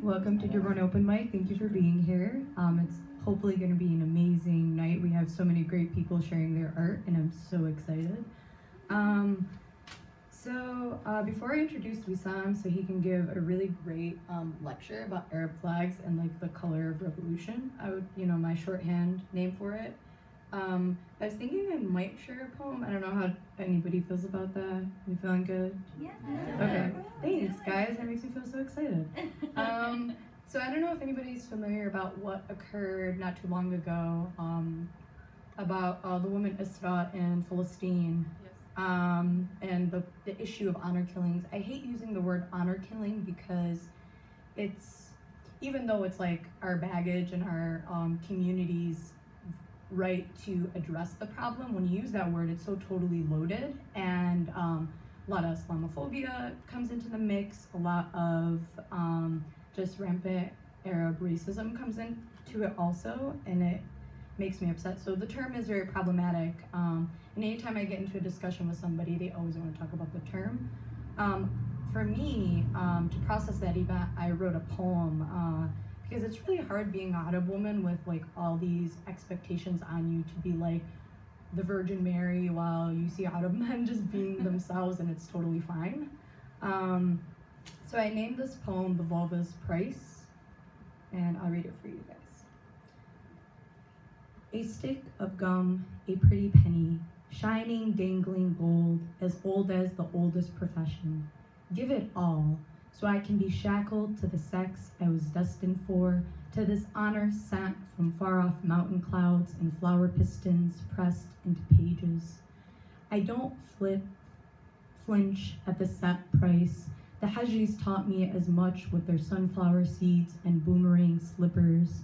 Welcome to Dearborn Open Mic. Thank you for being here. It's hopefully going to be an amazing night. We have so many great people sharing their art, and I'm so excited. Before I introduced Wissam, so he can give a really great lecture about Arab flags and like the color of revolution, I would, you know, my shorthand name for it. I was thinking I might share a poem. I don't know how anybody feels about that. You feeling good? Yeah. Okay. Thanks, guys. That makes me feel so excited. So I don't know if anybody's familiar about what occurred not too long ago about the woman Isra in Philistine. Yes. And the issue of honor killings. I hate using the word honor killing because it's, even though it's like our baggage and our community's right to address the problem, when you use that word, it's so totally loaded, and a lot of Islamophobia comes into the mix, a lot of just rampant Arab racism comes into it also, and it makes me upset. So the term is very problematic, and anytime I get into a discussion with somebody, they always want to talk about the term. For me, to process that event, I wrote a poem, because it's really hard being an Arab woman with like all these expectations on you to be like the Virgin Mary while you see Arab men just being themselves, and it's totally fine. So I named this poem The Vulva's Price, and I'll read it for you guys. A stick of gum, a pretty penny, shining, dangling gold, as old as the oldest profession. Give it all, so I can be shackled to the sex I was destined for, to this honor sent from far-off mountain clouds and flower pistons pressed into pages. I don't flinch at the set price. The Hajis taught me as much with their sunflower seeds and boomerang slippers.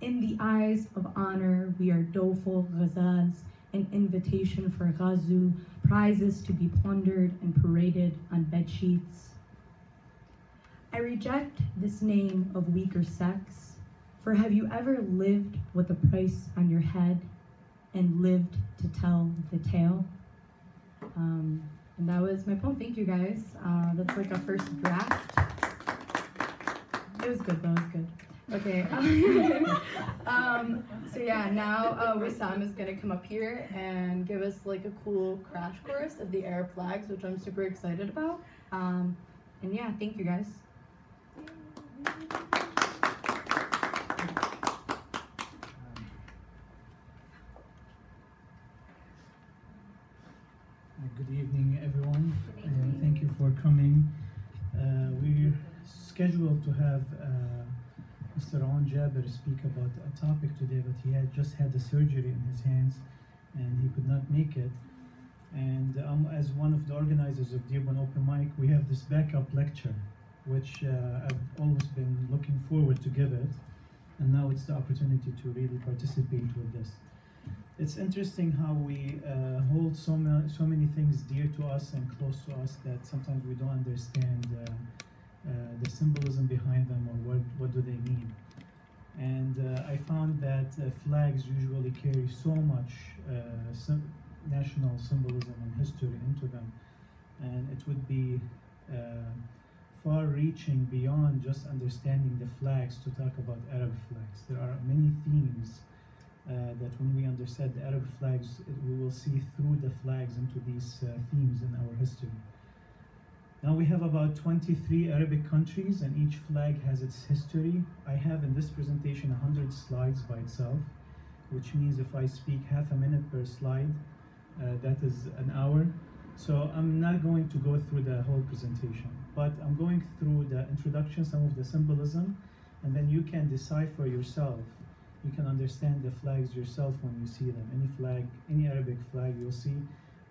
In the eyes of honor, we are doleful ghazals, an invitation for ghazu, prizes to be plundered and paraded on bedsheets. I reject this name of weaker sex, for have you ever lived with a price on your head and lived to tell the tale? And that was my poem. Thank you, guys. That's like a first draft. It was good, though. It was good. Okay. So yeah, now Wissam is going to come up here and give us like a cool crash course of the Arab flags, which I'm super excited about. And yeah, thank you, guys. Good evening, everyone, and thank you for coming. We're scheduled to have Mr. Anjaber speak about a topic today, but he had just had the surgery in his hands and he could not make it. And as one of the organizers of Dearborn Open Mic, we have this backup lecture, which I've always been looking forward to give it, and now it's the opportunity to really participate with this. It's interesting how we hold so many things dear to us and close to us that sometimes we don't understand the symbolism behind them, or what do they mean. And I found that flags usually carry so much national symbolism and history into them, and it would be far-reaching beyond just understanding the flags to talk about Arab flags. There are many themes that when we understand the Arab flags, we will see through the flags into these themes in our history. Now we have about 23 Arabic countries, and each flag has its history. I have in this presentation 100 slides by itself, which means if I speak half a minute per slide, that is an hour. So I'm not going to go through the whole presentation, but I'm going through the introduction, some of the symbolism, and then you can decipher yourself. You can understand the flags yourself when you see them. Any flag, any Arabic flag you'll see,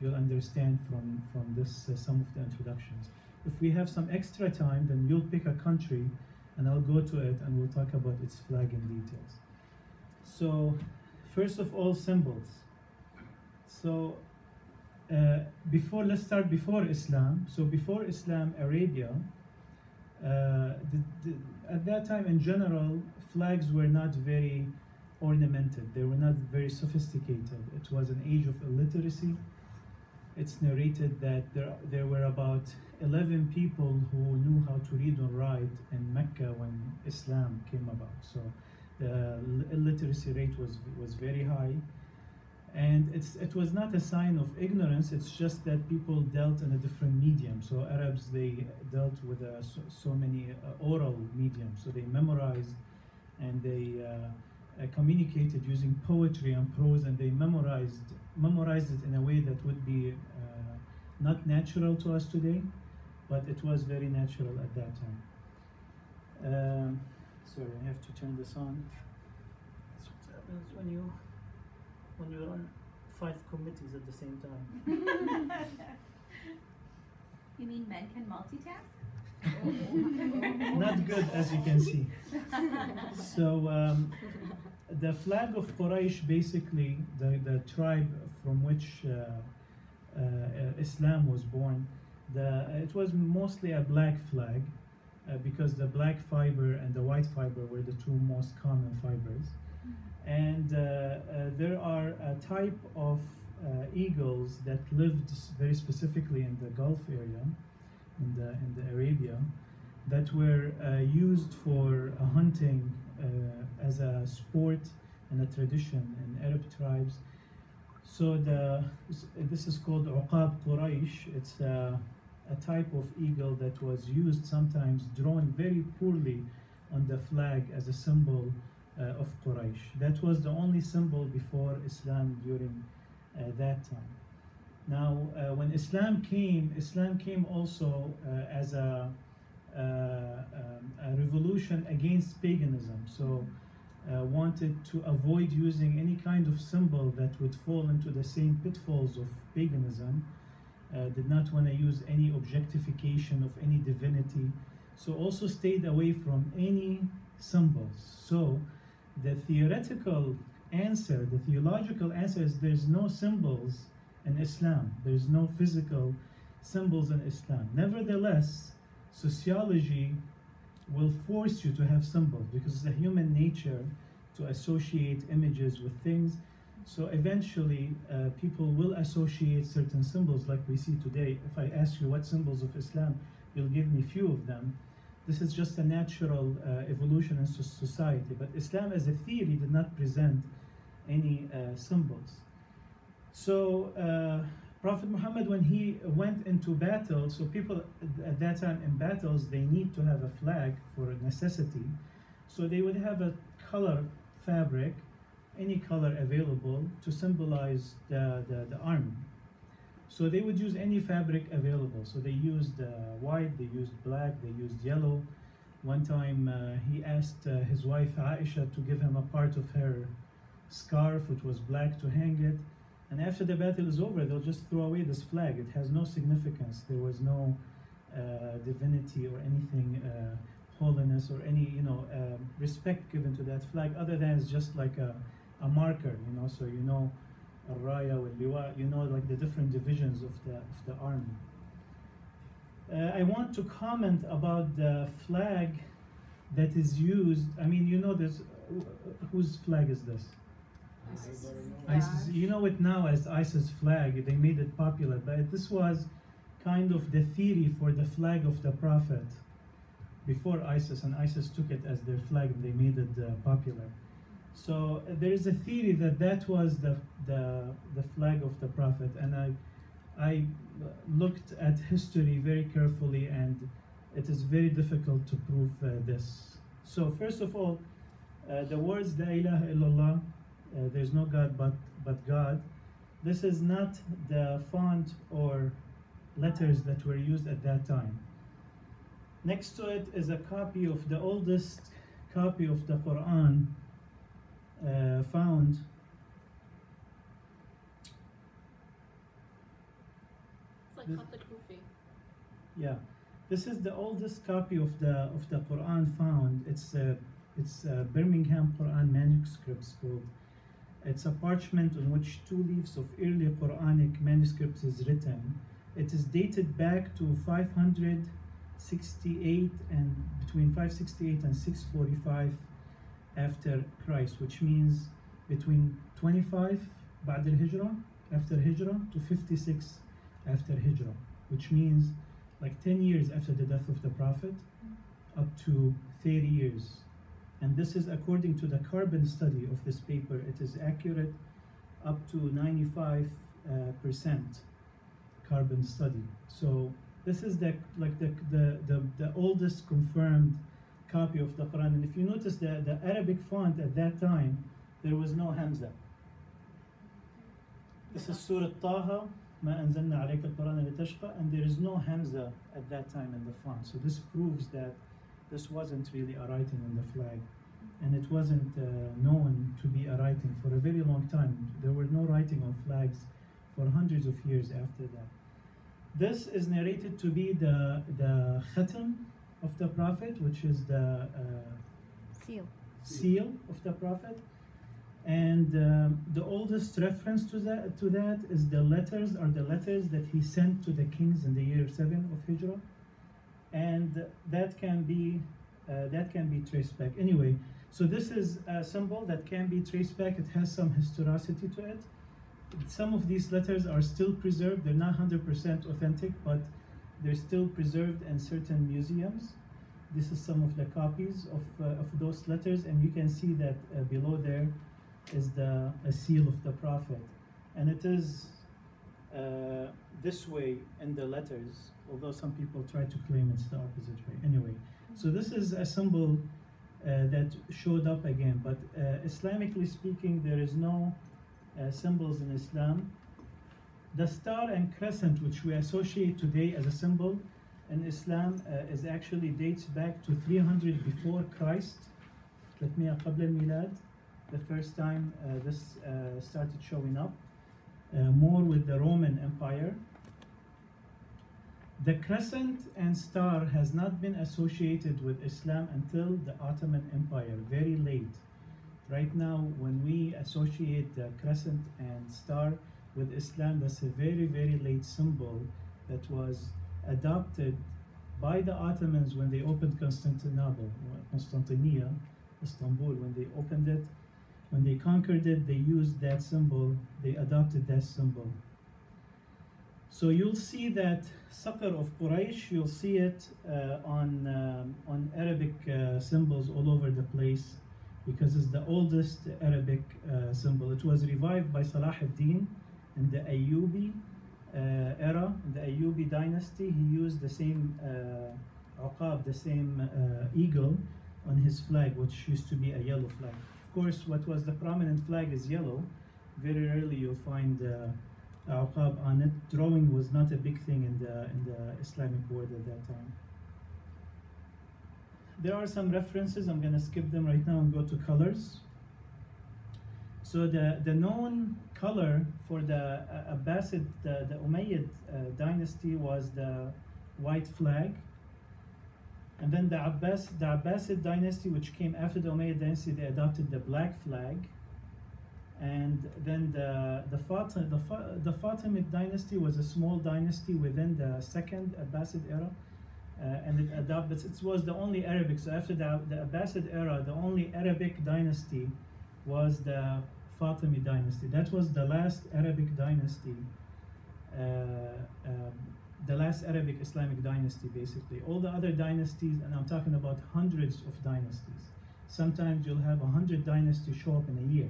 you'll understand from this some of the introductions. If we have some extra time, then you'll pick a country and I'll go to it and we'll talk about its flag in details. So first of all, symbols. So let's start before Islam. So before Islam, Arabia, at that time in general, flags were not very ornamented. They were not very sophisticated. It was an age of illiteracy. it's narrated that there were about 11 people who knew how to read and write in Mecca when Islam came about. So the illiteracy rate was very high. And it was not a sign of ignorance, it's just that people dealt in a different medium. So Arabs, they dealt with so many oral mediums, so they memorized and they communicated using poetry and prose, and they memorized it in a way that would be not natural to us today, but it was very natural at that time. Sorry, I have to turn this on. That's what happens when you... when you're on 5 committees at the same time. You mean men can multitask? Not good, as you can see. So the flag of Quraysh, basically the tribe from which Islam was born, it was mostly a black flag because the black fiber and the white fiber were the two most common fibers. And there are a type of eagles that lived very specifically in the Gulf area, in the Arabia, that were used for hunting as a sport and a tradition in Arab tribes. So this is called Uqab Quraish. It's a type of eagle that was used, sometimes drawn very poorly on the flag as a symbol of Quraysh. That was the only symbol before Islam during that time. Now, when Islam came also as a revolution against paganism, so wanted to avoid using any kind of symbol that would fall into the same pitfalls of paganism, did not want to use any objectification of any divinity, so also stayed away from any symbols. So the theoretical answer, the theological answer is there's no symbols in Islam. There's no physical symbols in Islam. Nevertheless, sociology will force you to have symbols because it's a human nature to associate images with things. So eventually, people will associate certain symbols like we see today. If I ask you what symbols of Islam, you'll give me few of them. This is just a natural evolution in society, but Islam as a theory did not present any symbols. So Prophet Muhammad, when he went into battle, so people at that time in battles, they need to have a flag for necessity. So they would have a color fabric, any color available to symbolize the army. So they would use any fabric available. So they used white, they used black, they used yellow. One time he asked his wife Aisha to give him a part of her scarf, which was black, to hang it. And after the battle is over, they'll just throw away this flag. It has no significance. There was no divinity or anything, holiness or any, respect given to that flag, other than it's just like a marker, so Raya wal Liwa, like the different divisions of the army. I want to comment about the flag that is used. I mean, this. Whose flag is this? ISIS. ISIS. You know it now as ISIS flag. They made it popular, but this was kind of the theory for the flag of the Prophet before ISIS, and ISIS took it as their flag. They made it popular. So there is a theory that was the flag of the Prophet, and I looked at history very carefully, and it is very difficult to prove this. So first of all, the words la ilaha illallah, there's no God but God. This is not the font or letters that were used at that time. Next to it is a copy of the oldest copy of the Quran found this is the oldest copy of the Quran found. It's a Birmingham Quran manuscripts called. It's a parchment on which 2 leaves of early Quranic manuscripts is written. It is dated back to 568 and between 568 and 645 after Christ, which means between 25 after Hijrah to 56 after Hijrah, which means like 10 years after the death of the Prophet, up to 30 years. And this is according to the carbon study of this paper. It is accurate up to 95% carbon study. So this is the oldest confirmed copy of the Quran. And if you notice the Arabic font at that time, there was no Hamza. This is Surah Taha, Ma anzalna alayka al-Qur'ana litashqa, and there is no Hamza at that time in the font. So this proves that this wasn't really a writing on the flag, and it wasn't known to be a writing for a very long time. There were no writing on flags for hundreds of years after that. This is narrated to be the khatam of the Prophet, which is the seal of the Prophet. And the oldest reference to that is the letters that he sent to the kings in the year 7 of Hijrah, and that can be traced back. Anyway, so this is a symbol that can be traced back. It has some historicity to it. Some of these letters are still preserved. They're not 100% authentic, but they're still preserved in certain museums. This is some of the copies of those letters, and you can see that below there is a seal of the Prophet, and it is this way in the letters, although some people try to claim it's the opposite way. Anyway, so this is a symbol that showed up again, but Islamically speaking, there is no symbols in Islam. The star and crescent, which we associate today as a symbol in Islam, is actually dates back to 300 before Christ, the first time this started showing up, more with the Roman Empire. The crescent and star has not been associated with Islam until the Ottoman Empire, very late. Right now, when we associate the crescent and star with Islam, that's a very, very late symbol that was adopted by the Ottomans when they opened Constantinia, Istanbul, when they opened it. When they conquered it, they used that symbol, they adopted that symbol. So you'll see that Saqar of Quraysh, you'll see it on Arabic symbols all over the place, because it's the oldest Arabic symbol. It was revived by Salah ad-Din in the Ayyubi era, in the Ayyubi dynasty. He used the same uqab, the same eagle on his flag, which used to be a yellow flag. Of course, what was the prominent flag is yellow. Very rarely you'll find uqab on it. Drawing was not a big thing in the Islamic world at that time. There are some references. I'm going to skip them right now and go to colors. So the known color for the Abbasid, the Umayyad dynasty, was the white flag. And then the Abbasid dynasty, which came after the Umayyad dynasty, they adopted the black flag. And then the Fatimid dynasty was a small dynasty within the second Abbasid era, and it adopted. It was the only Arabic. So after the Abbasid era, the only Arabic dynasty was the Fatimid dynasty. That was the last Arabic dynasty. The last Arabic Islamic dynasty, basically. All the other dynasties, and I'm talking about hundreds of dynasties. Sometimes you'll have 100 dynasties show up in a year.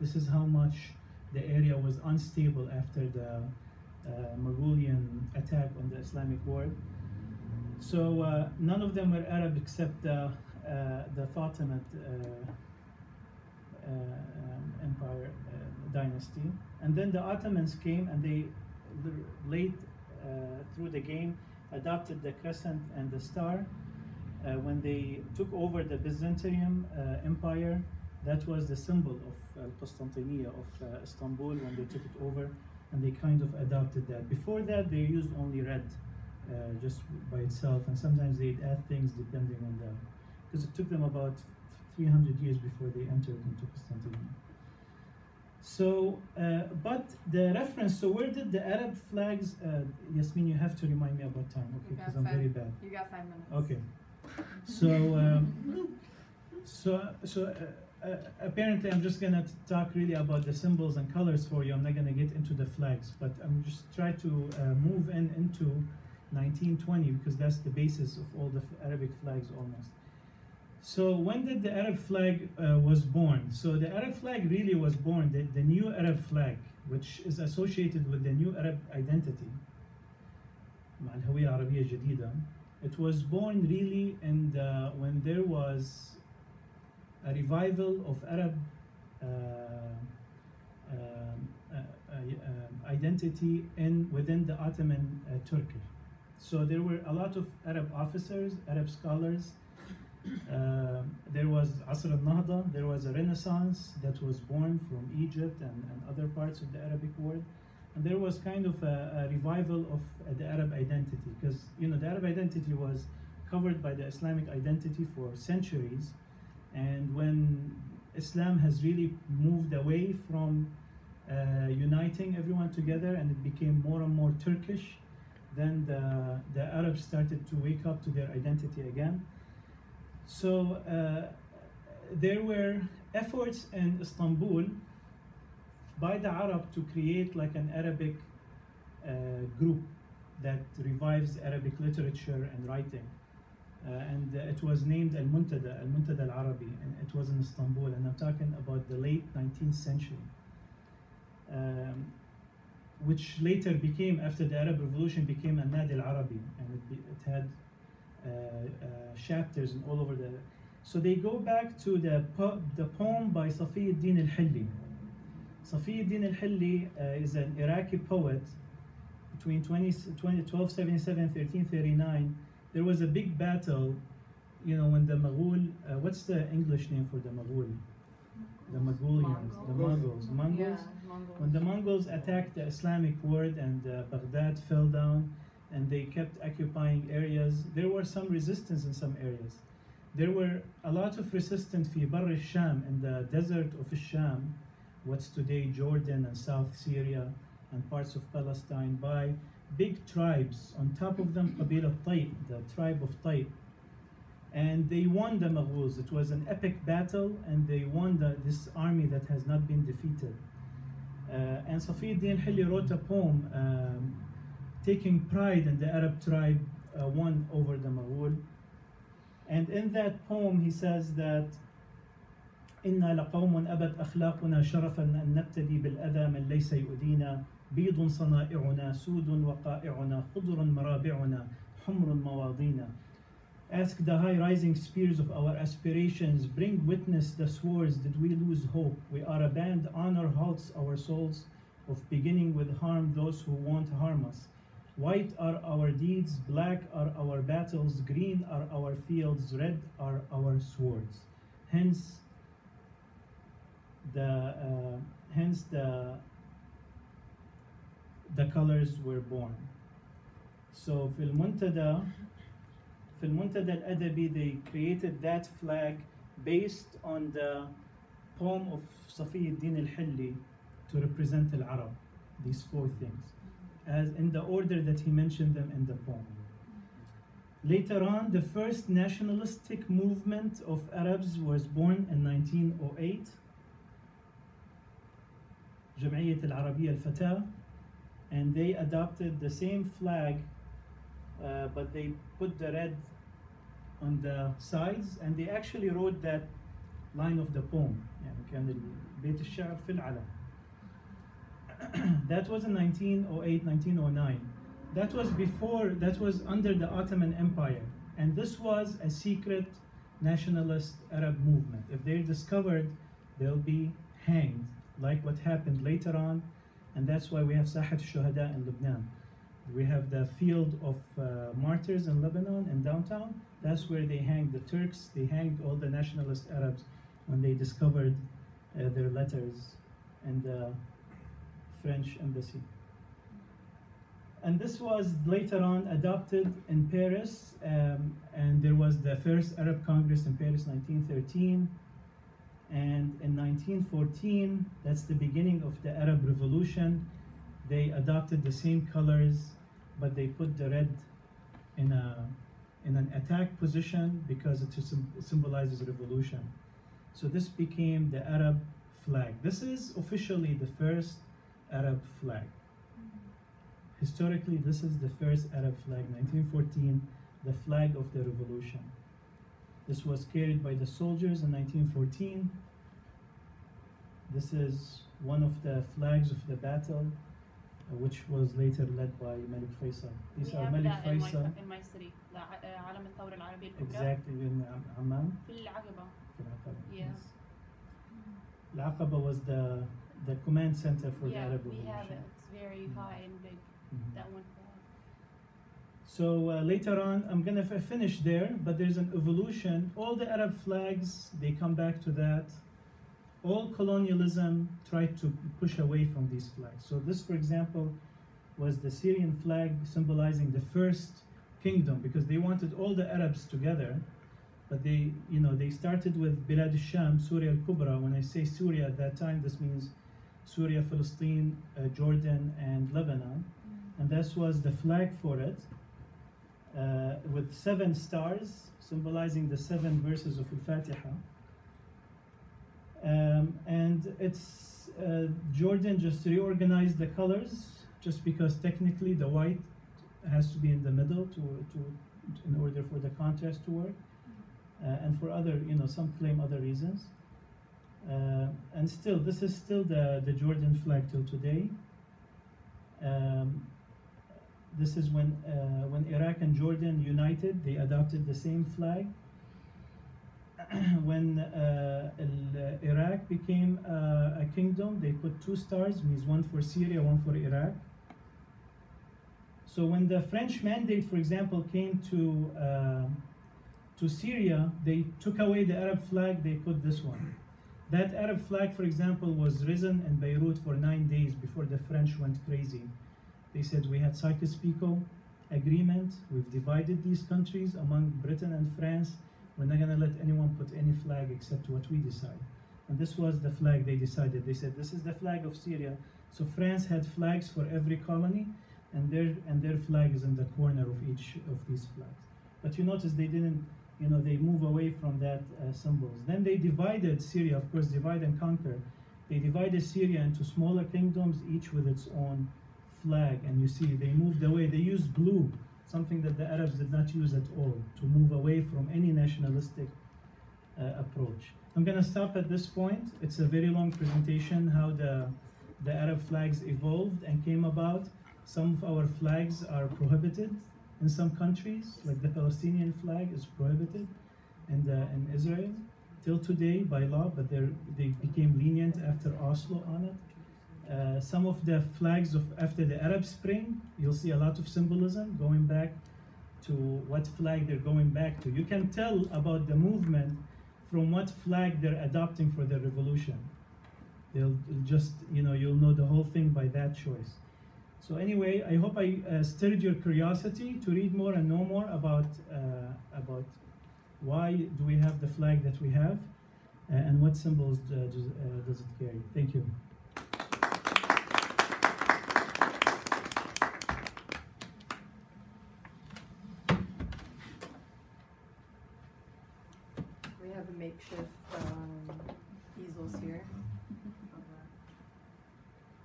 This is how much the area was unstable after the Mongolian attack on the Islamic world. So none of them were Arab except the Fatimid Empire dynasty. And then the Ottomans came, and they late through the game adopted the crescent and the star. When they took over the Byzantium Empire, that was the symbol of Constantinia, of Istanbul, when they took it over, and they kind of adopted that. Before that, they used only red just by itself, and sometimes they'd add things depending on that, because it took them about 300 years before they entered into Constantinia. So, but the reference, so where did the Arab flags, Yasmin, you have to remind me about time, okay, because I'm very bad. You got 5 minutes. Okay. So, apparently I'm just gonna talk really about the symbols and colors for you. I'm not gonna get into the flags, but I'm just trying to move into 1920 because that's the basis of all the Arabic flags almost. So when did the Arab flag was born? So the Arab flag really was born, the new Arab flag, which is associated with the new Arab identity. It was born really and when there was a revival of Arab identity within the Ottoman Turkey. So there were a lot of Arab officers, Arab scholars. There was Asr al-Nahda, there was a Renaissance that was born from Egypt and other parts of the Arabic world. And there was kind of a revival of the Arab identity, because you know the Arab identity was covered by the Islamic identity for centuries. And when Islam has really moved away from uniting everyone together and it became more and more Turkish, then the Arabs started to wake up to their identity again. So there were efforts in Istanbul by the Arab to create like an Arabic group that revives Arabic literature and writing. And it was named Al-Muntada Al-Arabi, and it was in Istanbul, and I'm talking about the late 19th century, which later became, after the Arab Revolution, became Al-Nadi Al-Arabi, and it had chapters all over the... So they go back to the poem by Safiyy al-Din al-Hilli. Safiyy al-Din al-Hilli is an Iraqi poet between 1277 and 1339. There was a big battle, you know, when the Maghul, what's the English name for the Maghul? The Mongolians, the Mongols. Mongols? Yeah, Mongols. When the Mongols attacked the Islamic world and Baghdad fell down and they kept occupying areas, there was some resistance in some areas. There were a lot of resistance في بر الشام, in the desert of Sham, what's today Jordan and South Syria and parts of Palestine, by big tribes, on top of them Qabila Tayb, the tribe of Tayb, and they won the Mughals. It was an epic battle and they won this army that has not been defeated. And Safiyy al-Din al-Hilli wrote a poem taking pride in the Arab tribe won over the Mughal, and in that poem he says that إِنَّا لَقَوْمٌ أَبَتْ أَخْلَاقُنَا شَرَفًا أَن نَبْتَدِي بِالْأَذَى مَنْ لَيْسَ يُؤْذِينَا بيض صنائعنا سود وقائعنا خضر مرابعنا حمر مواضينا. Ask the high rising spears of our aspirations, bring witness the swords, did we lose hope? We are a band, honor halts our souls of beginning with harm those who won't harm us. White are our deeds, black are our battles, green are our fields, red are our swords. Hence the colors were born. So Fil Muntada al-Adabi, they created that flag based on the poem of Safiyy al-Din al-Hilli to represent al-Arab, these four things, as in the order that he mentioned them in the poem. Later on, the first nationalistic movement of Arabs was born in 1908, Jamaiyat al-Arabiyya al-Fatah, and they adopted the same flag, but they put the red on the sides, and they actually wrote that line of the poem. That was in 1908, 1909. That was before, that was under the Ottoman Empire, and this was a secret nationalist Arab movement. If they're discovered, they'll be hanged, like what happened later on. And that's why we have Sahat al-Shuhada in Lebanon. We have the field of martyrs in Lebanon and downtown. That's where they hanged the Turks. They hanged all the nationalist Arabs when they discovered their letters in the French embassy. And this was later on adopted in Paris. And there was the first Arab Congress in Paris, 1913. And in 1914, that's the beginning of the Arab Revolution, they adopted the same colors, but they put the red in an attack position because it symbolizes revolution. So this became the Arab flag. This is officially the first Arab flag. Historically, this is the first Arab flag, 1914, the flag of the revolution. This was carried by the soldiers in 1914. This is one of the flags of the battle, which was later led by Malik Faisal. These are Malik Faisal. In my city, exactly, in Amman. Yeah. Al-Aqaba was the command center for the Arab revolution. We have it. It's very high and big. That one. So later on, I'm gonna finish there, but there's an evolution. All the Arab flags, they come back to that. All colonialism tried to push away from these flags. So this, for example, was the Syrian flag symbolizing the first kingdom, because they wanted all the Arabs together, but they, you know, they started with Bilad al-Sham, Surya al-Kubra. When I say Syria at that time, this means Syria, Philistine, Jordan, and Lebanon. And this was the flag for it, with 7 stars, symbolizing the 7 verses of Al-Fatiha. And it's Jordan just reorganized the colors, just because technically the white has to be in the middle to in order for the contrast to work, and for other, you know, some claim other reasons. And still, this is still the Jordan flag till today. This is when Iraq and Jordan united, they adopted the same flag. When Iraq became a kingdom, they put 2 stars, means one for Syria, one for Iraq. So when the French mandate, for example, came to Syria, they took away the Arab flag, they put this one. That Arab flag, for example, was risen in Beirut for 9 days before the French went crazy. They said, we had Sykes-Picot agreement, we've divided these countries among Britain and France. We're not gonna let anyone put any flag except what we decide. And this was the flag they decided. They said, this is the flag of Syria. So France had flags for every colony, and their flag is in the corner of each of these flags. But you notice they didn't, you know, they move away from that symbols. Then they divided Syria, of course, divide and conquer. They divided Syria into smaller kingdoms, each with its own flag. And you see, they moved away, they used blue, something that the Arabs did not use at all, to move away from any nationalistic approach. I'm gonna stop at this point. It's a very long presentation, how the Arab flags evolved and came about. Some of our flags are prohibited in some countries, like the Palestinian flag is prohibited in Israel till today by law, but they became lenient after Oslo on it. Some of the flags of after the Arab Spring, you'll see a lot of symbolism going back to what flag they're going back to. You can tell about the movement from what flag they're adopting for the revolution. They'll just, you know, you'll know the whole thing by that choice. So anyway, I hope I stirred your curiosity to read more and know more about why do we have the flag that we have, and what symbols does it carry. Thank you. Makeshift easels here.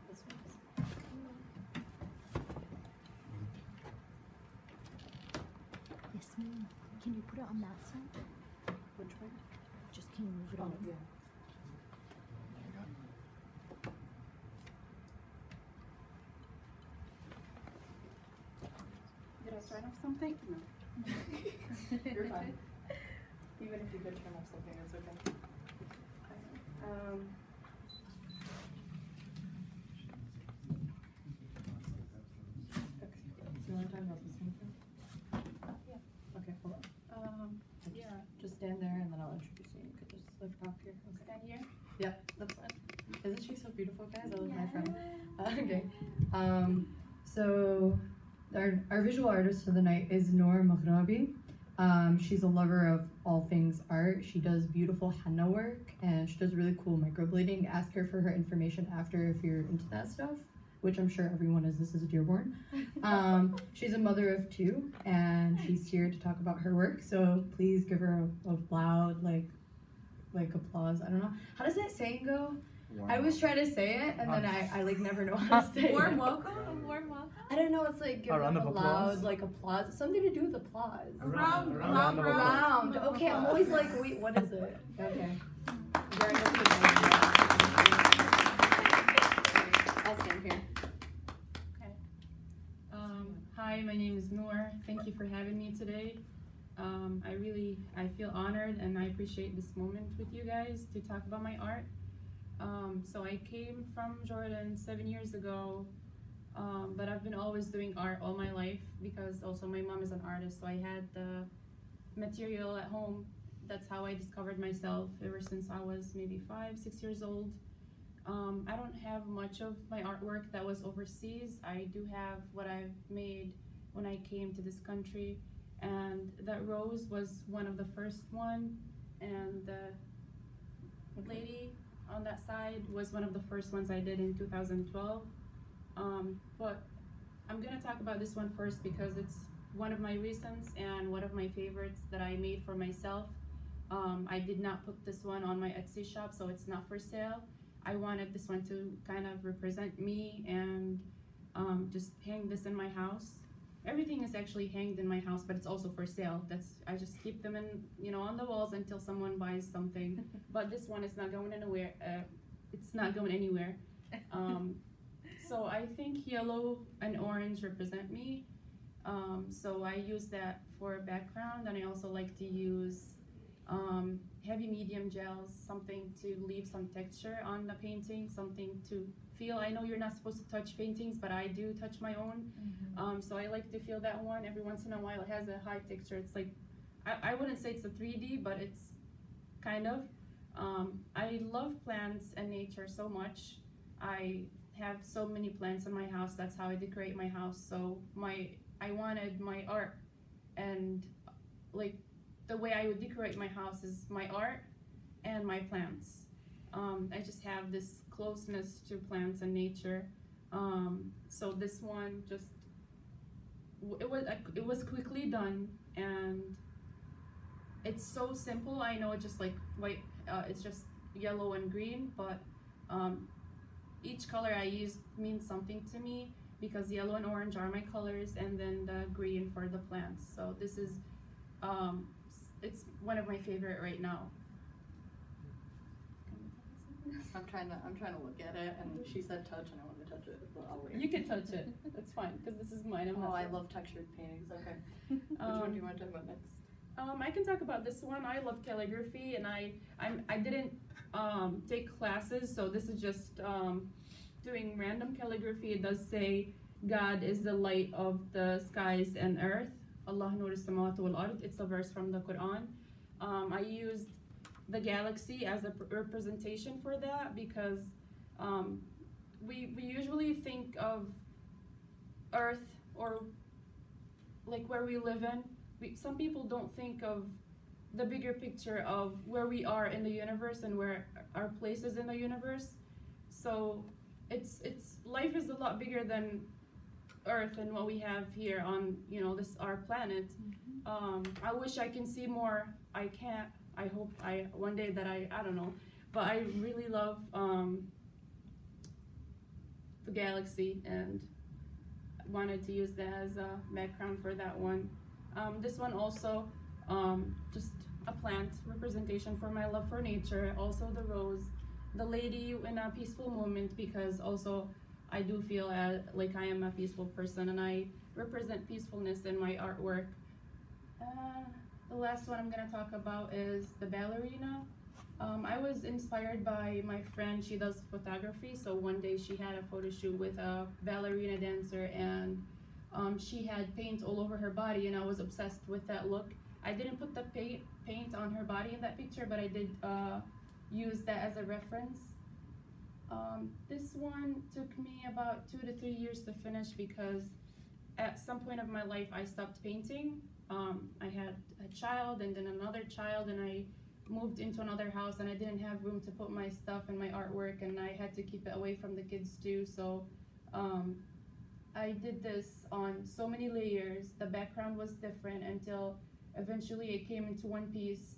This one is... Yes, ma'am. Can you put it on that side? Which one? Just can you move it on? Yeah. Did I turn off something? No. You're fine. Even if you could turn off something, it's okay. Okay. Do you want to talk about the same thing? Yeah. Okay, hold on. Just stand there and then I'll introduce you. You could just look up here. Okay. Stand here? Yeah, that's fine. Isn't she so beautiful, guys? That was my friend. Okay. So our visual artist for the night is Noor Moghrabi. She's a lover of all things art. She does beautiful henna work and she does really cool microblading. Ask her for her information after if you're into that stuff, which I'm sure everyone is. This is Dearborn. She's a mother of 2 and she's here to talk about her work. So please give her a loud, like, like applause. I don't know. How does that saying go? Warm. I always try to say it, and then I like never know how to say warm it. Warm welcome? I don't know, it's like giving a loud like applause. It's something to do with applause. Round. Okay, I'm always like, wait, what is it? Okay. Very good. I'll stand here. Okay. Hi, my name is Noor. Thank you for having me today. I feel honored and I appreciate this moment with you guys to talk about my art. So I came from Jordan 7 years ago, but I've been always doing art all my life because also my mom is an artist, so I had the material at home. That's how I discovered myself ever since I was maybe 5, 6 years old. I don't have much of my artwork that was overseas. I do have what I've made when I came to this country, and that rose was one of the first one, and the lady on that side was one of the first ones I did in 2012. But I'm gonna talk about this one first because it's one of my recents and one of my favorites that I made for myself. I did not put this one on my Etsy shop, so it's not for sale. I wanted this one to kind of represent me and just hang this in my house. Everything is actually hanged in my house, but it's also for sale. I just keep them in, you know, on the walls until someone buys something. But this one is not going anywhere. It's not going anywhere. So I think yellow and orange represent me. So I use that for background, and I also like to use heavy medium gels, something to leave some texture on the painting, something to feel. I know you're not supposed to touch paintings, but I do touch my own. Mm-hmm. So I like to feel that one every once in a while. It has a high texture. It's like, I wouldn't say it's a 3D, but it's kind of. I love plants and nature so much. I have so many plants in my house. That's how I decorate my house. So I wanted my art, and like the way I would decorate my house is my art and my plants. I just have this closeness to plants and nature. So this one just, it was quickly done, and it's so simple. I know it's just like white, it's just yellow and green, but each color I used means something to me because yellow and orange are my colors, and then the green for the plants. So this is, it's one of my favorite right now. I'm trying to look at it, and she said touch, and I want to touch it. But I'll wait. You can touch it. That's fine, because this is mine. I love textured paintings. Okay. Which one do you want to talk about next? I can talk about this one. I love calligraphy, and I didn't take classes, so this is just doing random calligraphy. It does say, "God is the light of the skies and earth. Allah Nur as-samawati wal ard." It's a verse from the Quran. I used the galaxy as a representation for that because we usually think of Earth or like where we live in. Some people don't think of the bigger picture of where we are in the universe and where our place is in the universe. So it's life is a lot bigger than Earth and what we have here on, you know, this our planet. Mm-hmm. I wish I can see more. I can't. I hope one day that I don't know, but I really love the galaxy and wanted to use that as a background for that one. This one also just a plant representation for my love for nature, also the rose, the lady in a peaceful moment, because also I do feel like I am a peaceful person and I represent peacefulness in my artwork. The last one I'm going to talk about is the ballerina. I was inspired by my friend. She does photography, so one day she had a photo shoot with a ballerina dancer, and she had paint all over her body, and I was obsessed with that look. I didn't put the paint on her body in that picture, but I did use that as a reference. This one took me about 2 to 3 years to finish because at some point of my life I stopped painting. I had a child and then another child, and I moved into another house, and I didn't have room to put my stuff and my artwork, and I had to keep it away from the kids too. So I did this on so many layers. The background was different until eventually it came into one piece.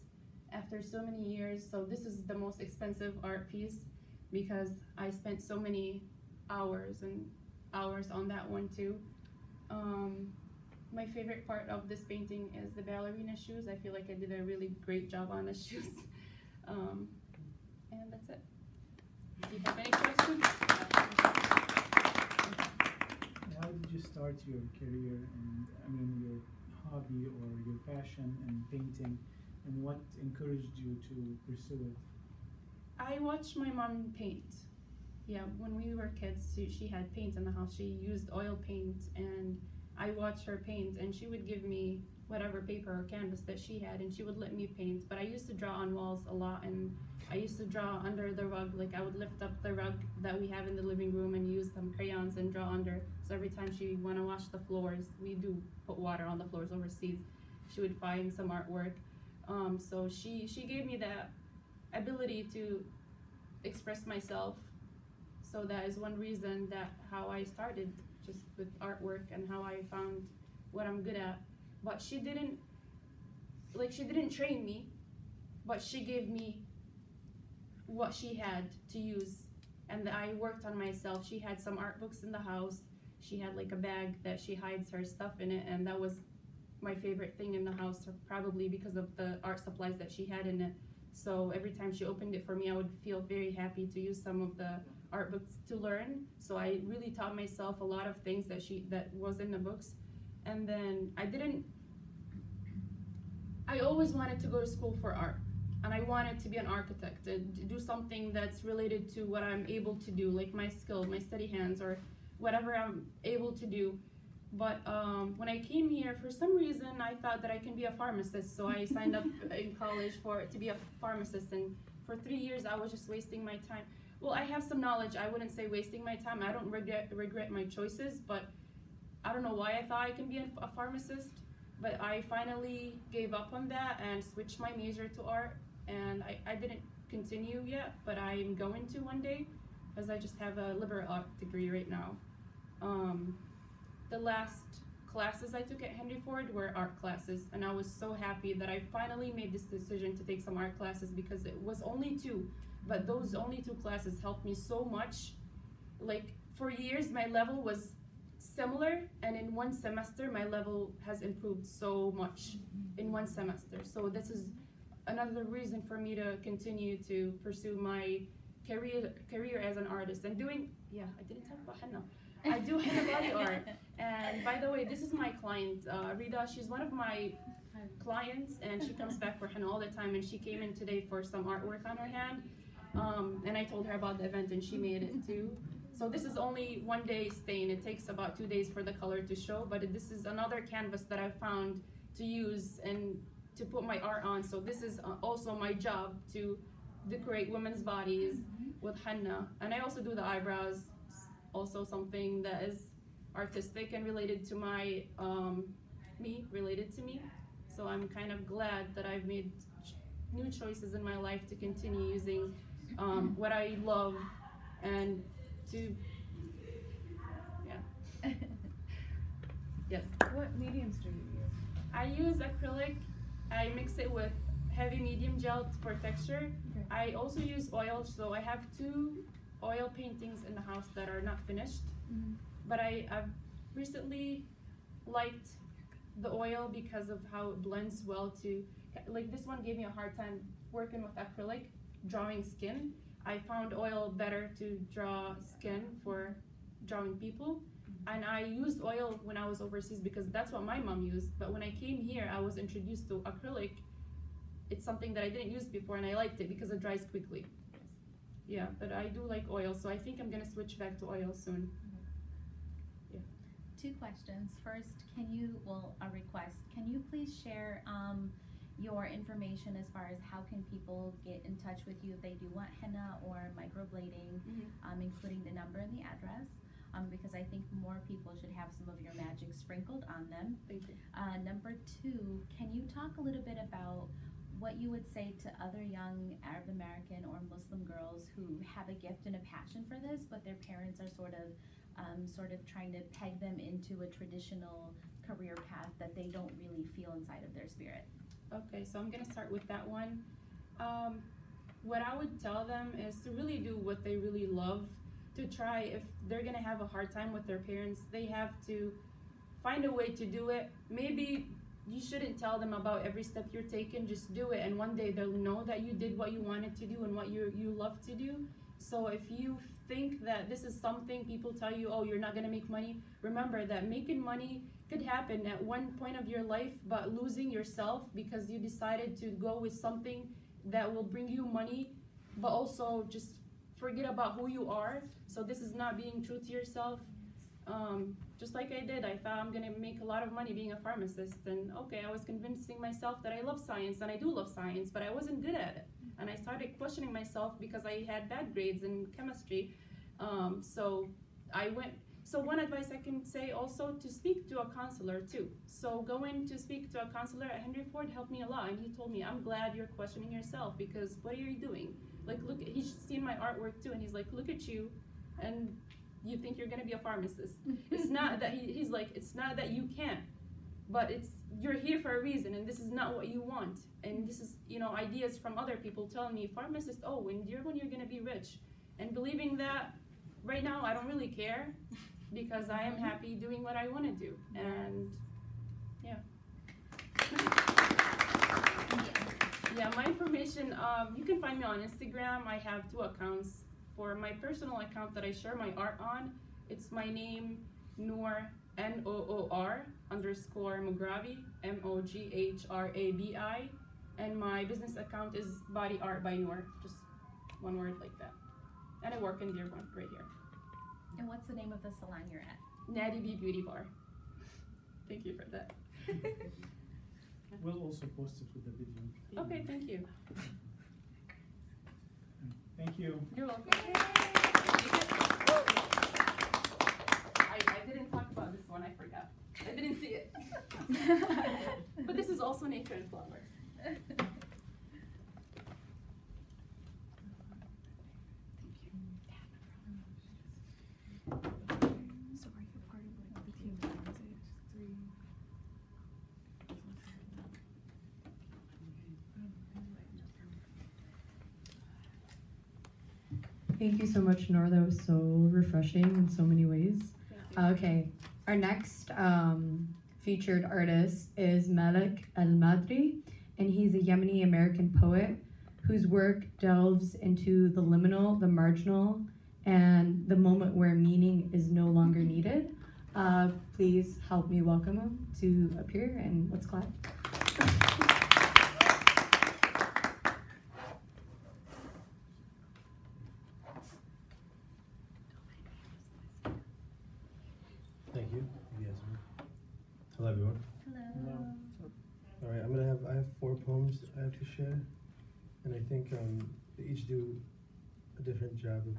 after so many years. So this is the most expensive art piece because I spent so many hours and hours on that one too. My favorite part of this painting is the ballerina shoes. I feel like I did a really great job on the shoes. And that's it. Do you have any questions? Why did you start your career and, I mean, your hobby or your passion in painting, and what encouraged you to pursue it? I watched my mom paint. Yeah, when we were kids, she had paint in the house. She used oil paint, and I watched her paint, and she would give me whatever paper or canvas that she had, and she would let me paint. But I used to draw on walls a lot, and I used to draw under the rug. Like, I would lift up the rug that we have in the living room and use some crayons and draw under. So every time she want to wash the floors, we do put water on the floors overseas, she would find some artwork. So she gave me that ability to express myself. So that is one reason that how I started, just with artwork and how I found what I'm good at. But she didn't train me, but she gave me what she had to use, and I worked on myself. She had some art books in the house. She had like a bag that she hides her stuff in it, and that was my favorite thing in the house, probably because of the art supplies that she had in it. So every time she opened it for me, I would feel very happy to use some of the art books to learn. So I really taught myself a lot of things that was in the books. And then I always wanted to go to school for art, and I wanted to be an architect, to do something that's related to what I'm able to do, like my skill, my steady hands, or whatever I'm able to do. But when I came here, for some reason, I thought that I can be a pharmacist. So I signed up in college to be a pharmacist, and for 3 years, I was just wasting my time. Well, I have some knowledge. I wouldn't say wasting my time. I don't regret my choices, but I don't know why I thought I can be a pharmacist. But I finally gave up on that and switched my major to art, and I didn't continue yet, but I'm going to one day, because I just have a liberal art degree right now. The last classes I took at Henry Ford were art classes, and I was so happy that I finally made this decision to take some art classes, because it was only two, but those only two classes helped me so much. Like, for years my level was similar, and in one semester my level has improved so much in one semester. So this is another reason for me to continue to pursue my career as an artist and doing, yeah, I didn't talk about Henna. I do henna body art, and by the way, this is my client, Rida. She's one of my clients, and she comes back for henna all the time, and she came in today for some artwork on her hand, and I told her about the event, and she made it too. So this is only one day stain. It takes about 2 days for the color to show, but this is another canvas that I found to use and to put my art on. So this is also my job, to decorate women's bodies with henna. And I also do the eyebrows, also something that is artistic and related to my, related to me. So I'm kind of glad that I've made new choices in my life to continue using what I love and to, yeah. Yes. What mediums do you use? I use acrylic. I mix it with heavy medium gel for texture. Okay. I also use oil, so I have two oil paintings in the house that are not finished. Mm-hmm. But I've recently liked the oil because of how it blends well to, like, this one gave me a hard time working with acrylic, drawing skin. I found oil better to draw skin for drawing people. And I used oil when I was overseas because that's what my mom used. But when I came here, I was introduced to acrylic. It's something that I didn't use before, and I liked it because it dries quickly. Yeah, but I do like oil, so I think I'm gonna switch back to oil soon. Yeah. Two questions. First, a request, can you please share your information as far as how can people get in touch with you if they do want henna or microblading, including the number and the address, because I think more people should have some of your magic sprinkled on them. Thank you. Number 2, can you talk a little bit about what you would say to other young Arab American or Muslim girls who have a gift and a passion for this, but their parents are sort of trying to peg them into a traditional career path that they don't really feel inside of their spirit? Okay, so I'm gonna start with that one. What I would tell them is to really do what they really love, to try. If they're gonna have a hard time with their parents, they have to find a way to do it. Maybe you shouldn't tell them about every step you're taking, just do it, and one day they'll know that you did what you wanted to do and what you love to do. So if you think that this is something people tell you, oh, you're not gonna make money, remember that making money could happen at one point of your life, but losing yourself because you decided to go with something that will bring you money, but also just forget about who you are. So this is not being true to yourself. Just like I did, I thought I'm gonna make a lot of money being a pharmacist, and okay, I was convincing myself that I love science, and I do love science, but I wasn't good at it. And I started questioning myself because I had bad grades in chemistry. So one advice I can say also, to speak to a counselor too. So going to speak to a counselor at Henry Ford helped me a lot, and he told me, I'm glad you're questioning yourself, because what are you doing? Like, look, he's seen my artwork too, and he's like, look at you, and you think you're gonna be a pharmacist. It's not that, he's like, it's not that you can't, but it's, you're here for a reason, and this is not what you want. And this is, you know, ideas from other people telling me, pharmacist, oh, in Dearborn you're gonna be rich. And believing that, right now I don't really care, because I am happy doing what I want to do. And yeah. Yeah, my information, you can find me on Instagram. I have 2 accounts. For my personal account that I share my art on, it's my name, Noor, _Moghrabi, Moghrabi, and my business account is Body Art by Noor, just one word like that. And I work in Dearborn right here. And what's the name of the salon you're at? Natty B Beauty Bar. Thank you for that. We'll also post it with the video. Okay, thank you. Thank you. You're welcome. I didn't talk about this one, I forgot. I didn't see it. But this is also nature and flowers. Thank you so much, Noor. That was so refreshing in so many ways. Okay, our next featured artist is Malik al-Madri, and he's a Yemeni-American poet whose work delves into the liminal, the marginal, and the moment where meaning is no longer needed. Please help me welcome him to up here, and let's clap. Hello everyone. Hello. All right, I have 4 poems I have to share, and I think they each do a different job of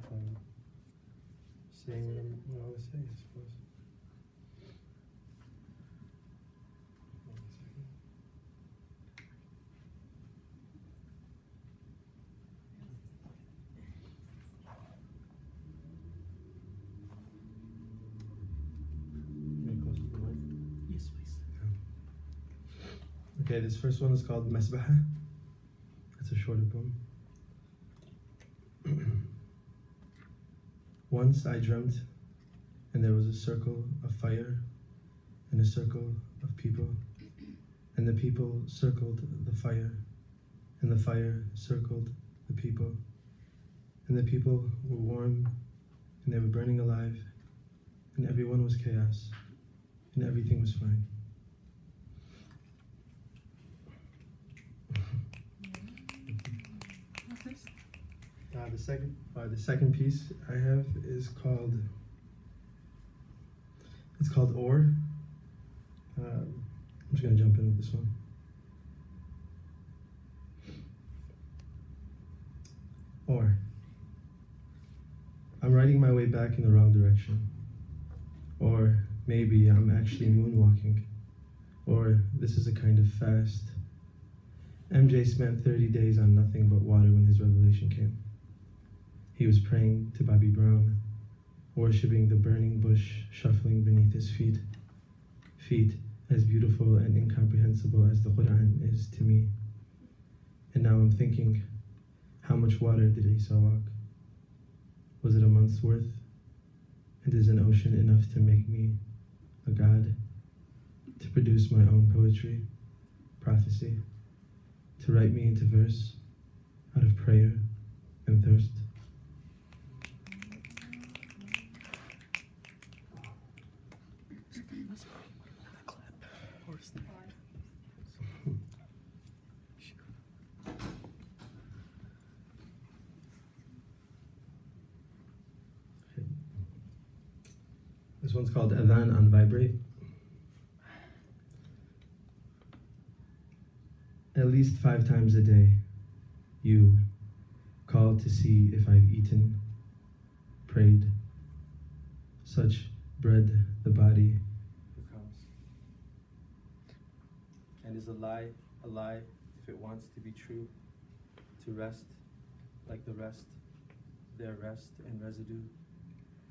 saying what I want to say, I suppose. Okay, this first one is called Masbaha. It's a shorter poem. Once I dreamt, and there was a circle of fire, and a circle of people, and the people circled the fire, and the fire circled the people, and the people were warm, and they were burning alive, and everyone was chaos, and everything was fine. The second piece I have is called, it's called Or. I'm just gonna jump in with this one. Or. I'm riding my way back in the wrong direction. Or maybe I'm actually moonwalking. Or this is a kind of fast. MJ spent 30 days on nothing but water when his revelation came. He was praying to Bobby Brown, worshipping the burning bush shuffling beneath his feet. Feet as beautiful and incomprehensible as the Quran is to me. And now I'm thinking, how much water did Isa walk? Was it a month's worth? And is an ocean enough to make me a god? To produce my own poetry, prophecy, to write me into verse out of prayer and thirst? This one's called Adhan on Vibrate. At least 5 times a day, you call to see if I've eaten, prayed, such bread the body becomes. And is a lie if it wants to be true, to rest like the rest, their rest and residue,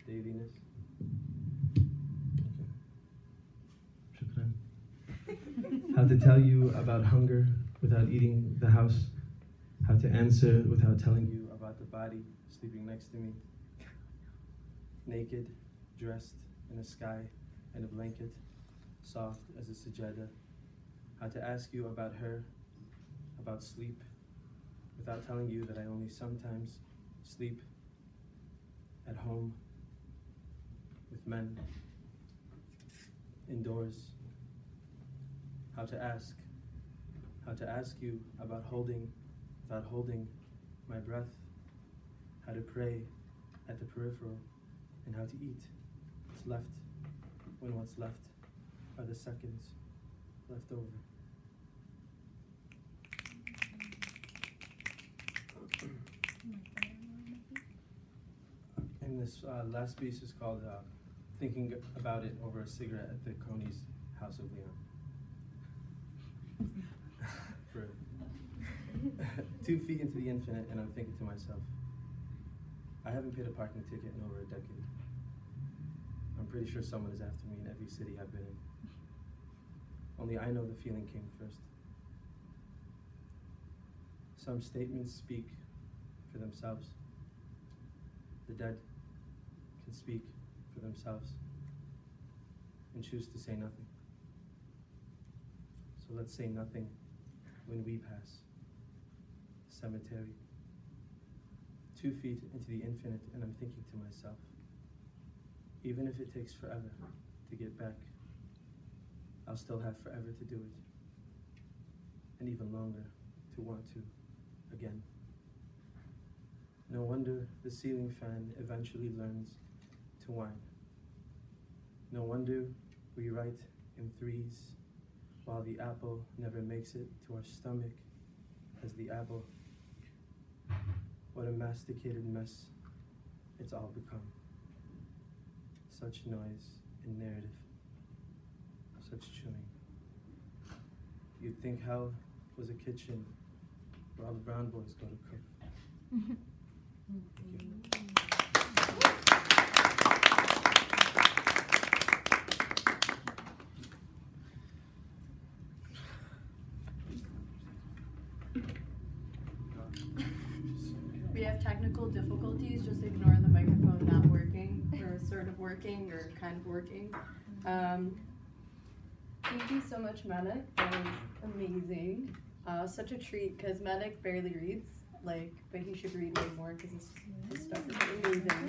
dailiness. How to tell you about hunger without eating the house. How to answer without telling you about the body sleeping next to me. Naked, dressed in a sky and a blanket, soft as a sajada. How to ask you about her, about sleep, without telling you that I only sometimes sleep at home, with men, indoors. How to ask you about holding, without holding my breath, how to pray at the peripheral, and how to eat what's left, when what's left are the seconds left over. And this last piece is called Thinking About It Over a Cigarette at the Coney's House of Leon. For 2 feet into the infinite, and I'm thinking to myself, I haven't paid a parking ticket in over a decade. I'm pretty sure someone is after me in every city I've been in. Only I know the feeling came first. Some statements speak for themselves. The dead can speak for themselves and choose to say nothing. So let's say nothing when we pass the cemetery. 2 feet into the infinite, and I'm thinking to myself, even if it takes forever to get back, I'll still have forever to do it, and even longer to want to again. No wonder the ceiling fan eventually learns to whine. No wonder we write in threes while the apple never makes it to our stomach as the apple. What a masticated mess it's all become. Such noise and narrative, such chewing. You'd think hell was a kitchen where all the brown boys go to cook. Thank you. Technical difficulties, just ignore the microphone not working, or sort of working, or kind of working. Thank you so much, Malik. That was amazing. Such a treat, because Malik barely reads, like, but he should read way more, because his stuff is amazing.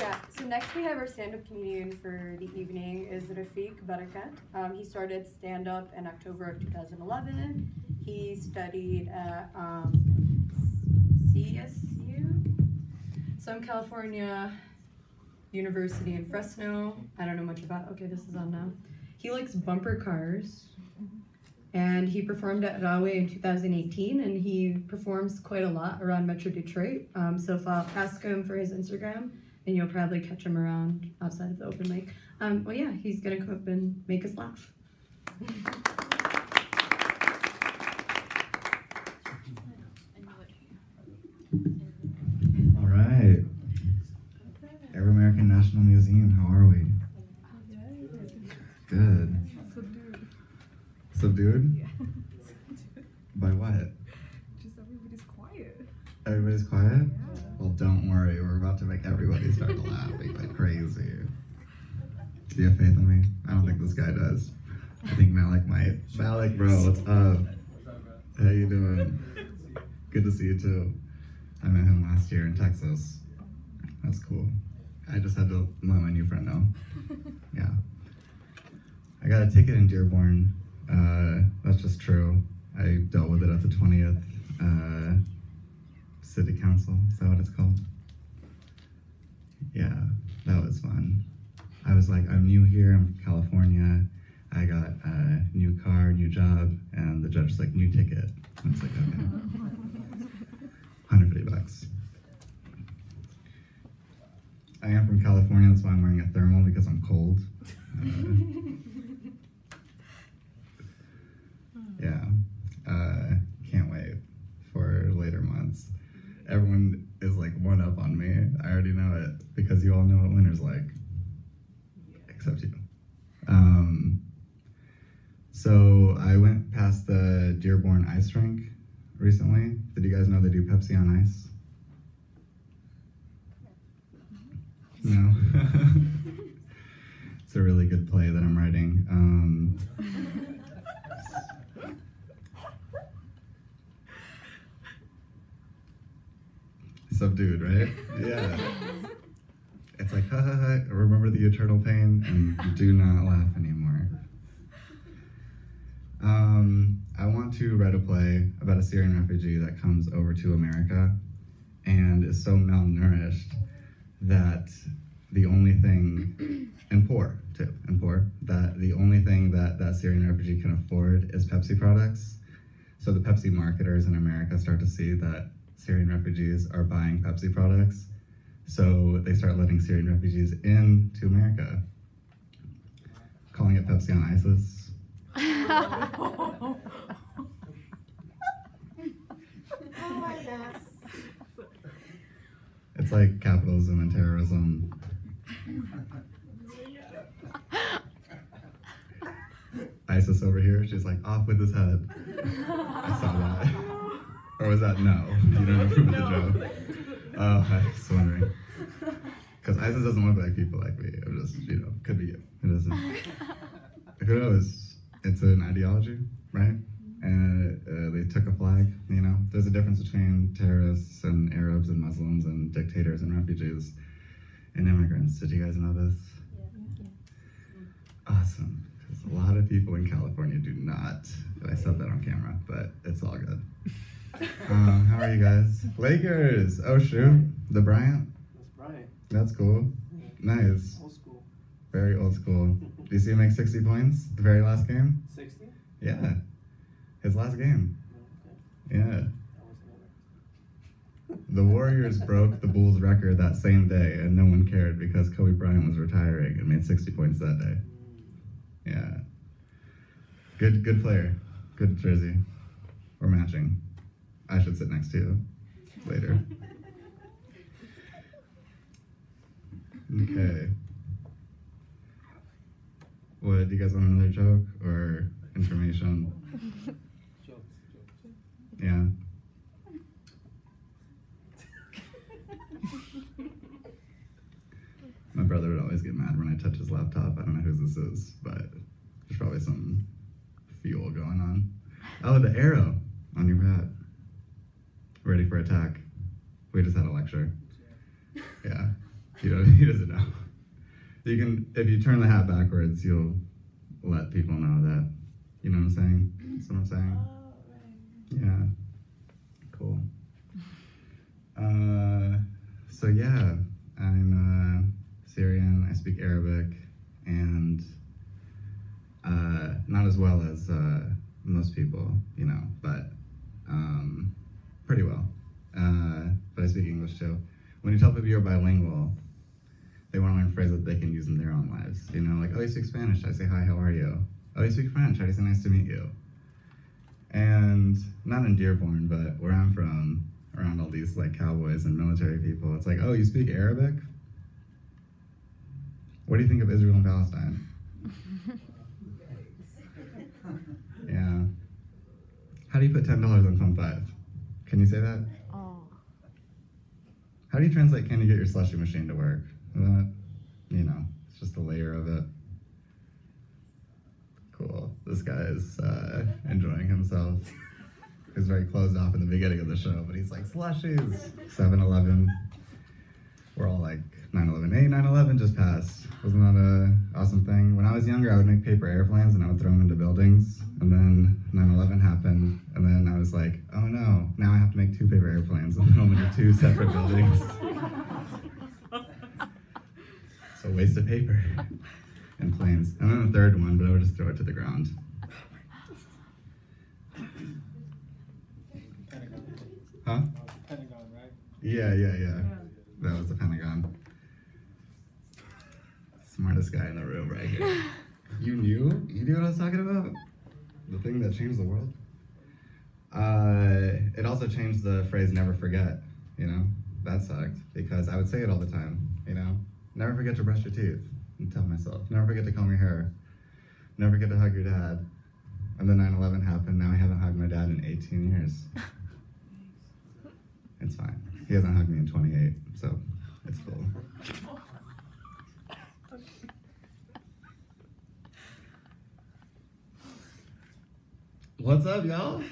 Yeah, so next we have our stand-up comedian for the evening is Rafiq Barakat. He started stand-up in October of 2011. He studied at CSU, Southern California University in Fresno. I don't know much about, okay, this is on now. He likes bumper cars, and he performed at Rahway in 2018, and he performs quite a lot around Metro Detroit. So if I'll ask him for his Instagram, and you'll probably catch him around outside of the open mic. Well, yeah, he's gonna come up and make us laugh. National Museum, how are we? Good. Subdued. Subdued? Yeah. By what? Just everybody's quiet. Everybody's quiet? Yeah. Well, don't worry. We're about to make everybody start laughing like crazy. Do you have faith in me? I don't think this guy does. I think Malik might. Malik, bro, what's up? How you doing? Good to see you too. I met him last year in Texas. That's cool. I just had to let my new friend know. Yeah. I got a ticket in Dearborn. That's just true. I dealt with it at the 20th City Council. Is that what it's called? Yeah, that was fun. I was like, I'm new here, I'm from California. I got a new car, new job, and the judge's like, new ticket. I was like, okay. 150 bucks. I am from California, that's why I'm wearing a thermal, because I'm cold. Yeah, can't wait for later months. Everyone is like one up on me. I already know it, because you all know what winter's like, except you. So I went past the Dearborn ice rink recently. Did you guys know they do Pepsi on ice? No? It's a really good play that I'm writing. Subdued, right? Yeah. It's like, ha ha ha, remember the eternal pain and do not laugh anymore. I want to write a play about a Syrian refugee that comes over to America and is so malnourished that the only thing, and poor too, and poor, that the only thing that that Syrian refugee can afford is Pepsi products. So the Pepsi marketers in America start to see that Syrian refugees are buying Pepsi products. So they start letting Syrian refugees into America, calling it Pepsi on ISIS. Oh my goodness. It's like capitalism and terrorism. ISIS over here, she's like, off with his head. I saw that. Or was that no? You don't approve of the joke. Oh, I was wondering. Because ISIS doesn't look like people like me. I'm just, you know, could be you. It doesn't. Who knows? It's an ideology, right? And they took a flag, you know? There's a difference between terrorists and Arabs and Muslims and dictators and refugees and immigrants. Did you guys know this? Yeah. Awesome. Because a lot of people in California do not. I said that on camera, but it's all good. How are you guys? Lakers! Oh shoot. The Bryant? That's Bryant. That's cool. Nice. Old school. Very old school. Do you see him make 60 points the very last game? 60? Yeah. His last game. Yeah. The Warriors broke the Bulls record that same day and no one cared because Kobe Bryant was retiring and made 60 points that day. Yeah. Good player. Good jersey. We're matching. I should sit next to you later. Okay. What, do you guys want another joke or information? Jokes. Yeah. My brother would always get mad when I touch his laptop. I don't know whose this is, but there's probably some fuel going on. Oh, the arrow on your hat. Ready for attack. We just had a lecture. Yeah, he doesn't know. You can, if you turn the hat backwards, you'll let people know that. You know what I'm saying? That's what I'm saying. Yeah, cool. So yeah, I'm Syrian, I speak Arabic, and not as well as most people, you know, but pretty well, but I speak English too. When you tell people you're bilingual, they want to learn phrases that they can use in their own lives. You know, like, oh, you speak Spanish, I say, hi, how are you? Oh, you speak French, I say, nice to meet you. And not in Dearborn, but where I'm from, around all these like cowboys and military people, it's like, oh, you speak Arabic? What do you think of Israel and Palestine? Yeah. How do you put $10 on Fun 5? Can you say that? Oh. How do you translate, can you get your slushy machine to work? You know, it's just a layer of it. Cool. This guy is enjoying himself. He was very closed off in the beginning of the show, but he's like, slushies, 7-Eleven. We're all like, 9-11. Hey, 9-11 just passed. Wasn't that an awesome thing? When I was younger, I would make paper airplanes and I would throw them into buildings. And then 9-11 happened. And then I was like, oh no, now I have to make 2 paper airplanes and throw them into 2 separate buildings. So waste of paper and planes. And then the third one, but I would just throw it to the ground. Huh? Pentagon, right? Yeah. That was the Pentagon. Smartest guy in the room right here. You knew? You knew what I was talking about? The thing that changed the world? It also changed the phrase never forget, you know? That sucked, because I would say it all the time, you know? Never forget to brush your teeth, and tell myself. Never forget to comb your hair. Never forget to hug your dad. And then 9-11 happened, now I haven't hugged my dad in 18 years. It's fine. He hasn't hugged me in 28, so it's cool. What's up, y'all?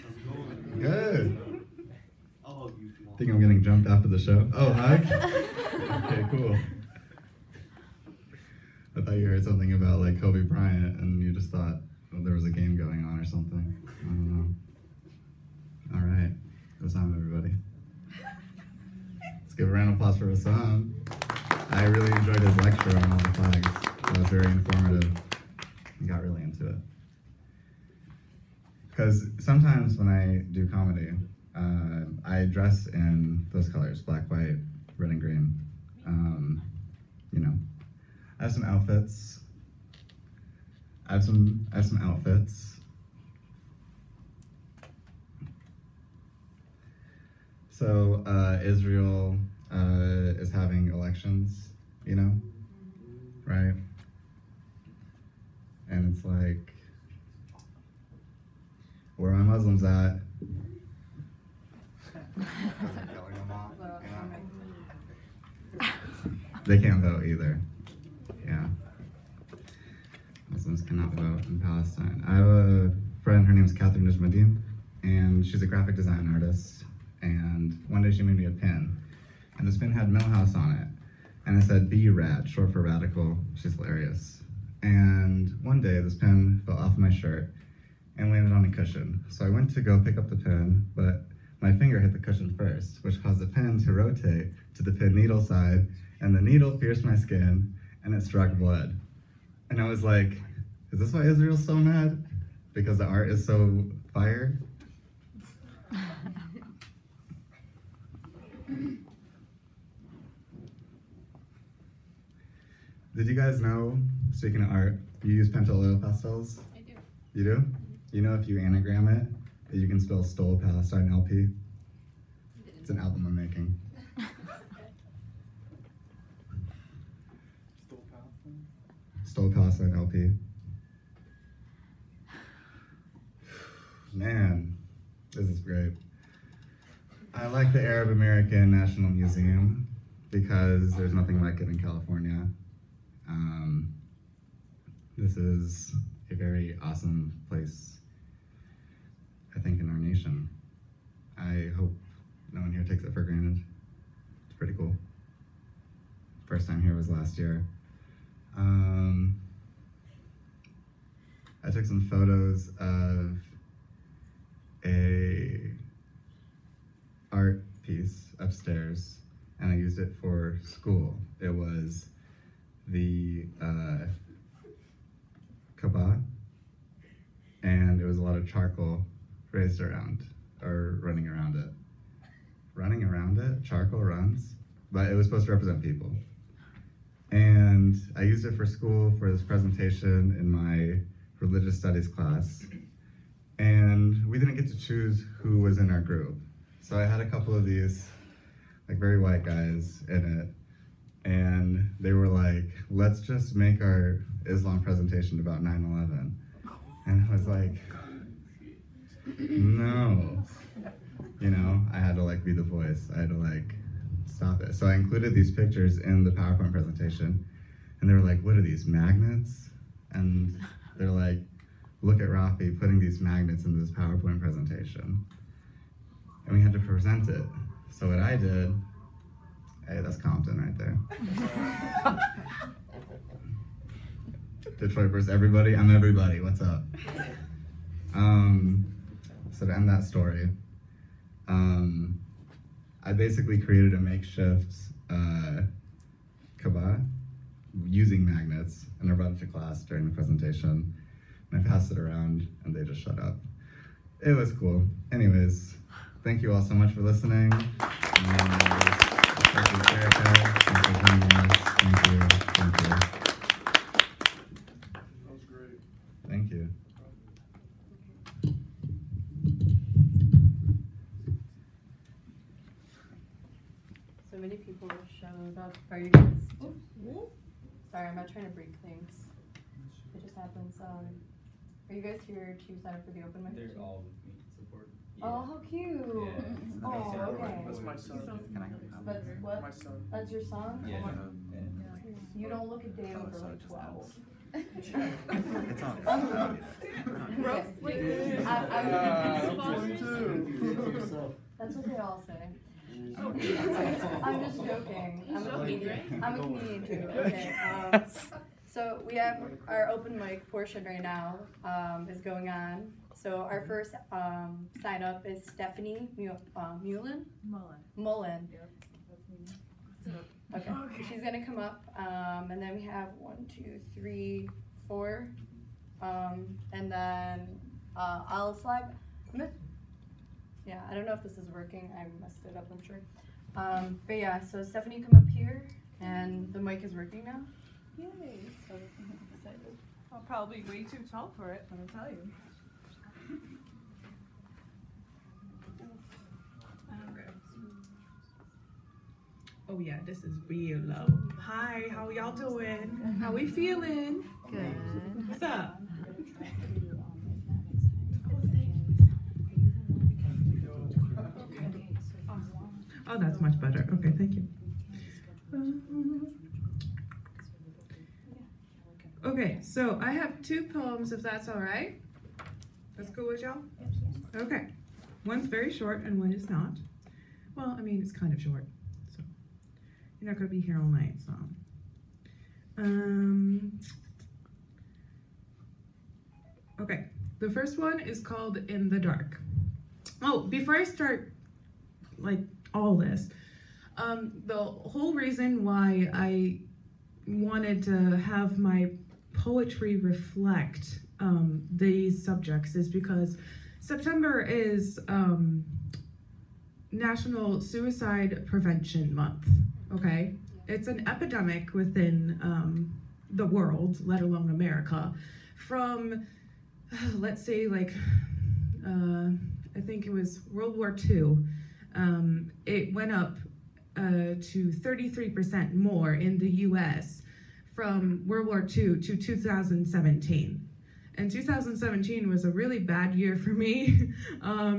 Good. I'll hug you tomorrow. Think I'm getting jumped after the show? Oh, hug? Okay, cool. I thought you heard something about like Kobe Bryant and you just thought, oh, there was a game going on or something. I don't know. All right. Wissam, everybody. Let's give a round of applause for Wissam. I really enjoyed his lecture on all the flags. That was very informative. I got really into it. Because sometimes when I do comedy, I dress in those colors, black, white, red, and green. You know, I have some outfits. I have some outfits. So Israel is having elections, you know, right? And it's like, where are my Muslims at? They can't vote either. Yeah. Muslims cannot vote in Palestine. I have a friend, her name's Catherine Najmuddin, and she's a graphic design artist. And one day she made me a pin. And this pin had Millhouse on it. And it said B-Rad, short for radical. She's hilarious. And one day this pin fell off my shirt and landed on a cushion. So I went to go pick up the pin, but my finger hit the cushion first, which caused the pin to rotate to the pin needle side, and the needle pierced my skin, and it struck blood. And I was like, is this why Israel's so mad? Because the art is so fire? Did you guys know, speaking of art, you use pentel oil pastels? I do. You do? You know if you anagram it, you can spell Stole Palestine LP? It's an album I'm making. Stole Palestine? Stole Palestine LP. Man, this is great. I like the Arab American National Museum because there's nothing like it in California. This is a very awesome place. I think in our nation. I hope no one here takes it for granted. It's pretty cool. First time here was last year. I took some photos of a art piece upstairs and I used it for school. It was the Kaaba and it was a lot of charcoal raised around, or running around it. Running around it? Charcoal runs? But it was supposed to represent people. And I used it for school for this presentation in my religious studies class. And we didn't get to choose who was in our group. So I had a couple of these, like very white guys in it. And they were like, let's just make our Islam presentation about 9/11. And I was like, no. You know, I had to like be the voice. I had to like stop it. So I included these pictures in the PowerPoint presentation, and they were like, what are these, magnets? And they're like, look at Rafi putting these magnets into this PowerPoint presentation. And we had to present it. So what I did, hey, that's Compton right there. Detroit versus everybody, I'm everybody, what's up? So to end that story, I basically created a makeshift Kaaba using magnets, and I brought it to class during the presentation, and I passed it around, and they just shut up. It was cool. Anyways, thank you all so much for listening. Thank you, Erica. Thank you for joining us. Thank you. Thank you. That was great. Thank you. So many people showed up. Are you guys? Sorry, I'm not trying to break things. It just happens. Are you guys here to sign up for the open mic? There's all with me support. Yeah. Oh, how cute! Yeah. Oh, okay. That's my son. That's what? My son. That's your son? Yeah. Yeah. You don't look a day over like 12. It's on. Gross. I'm That's what they all say. Oh, I'm just joking. I'm a comedian. I'm a comedian too. Okay. So we have our open mic portion right now is going on. So our first sign up is Stephanie Mue Mullen. Yep. Okay. She's gonna come up, and then we have 1, 2, 3, 4, and then I'll slide. Yeah, I don't know if this is working. I messed it up, I'm sure. But yeah, so Stephanie, come up here, and the mic is working now. Yay! So excited. I'll probably be way too tall for it, let me tell you. Oh yeah, this is real low. Hi, how y'all doing? How we feeling? Good. What's up? Oh, that's much better. Okay, thank you. Okay, so I have two poems, if that's all right. That's cool with y'all? Okay. One's very short and one is not. Well, I mean, it's kind of short, so you're not going to be here all night, so. Okay, the first one is called In the Dark. Oh, before I start, like, all this, the whole reason why I wanted to have my poetry reflect these subjects is because September is National Suicide Prevention Month, okay? It's an epidemic within the world, let alone America, from, let's say, like, I think it was World War II. It went up to 33% more in the U.S. from World War II to 2017. And 2017 was a really bad year for me. I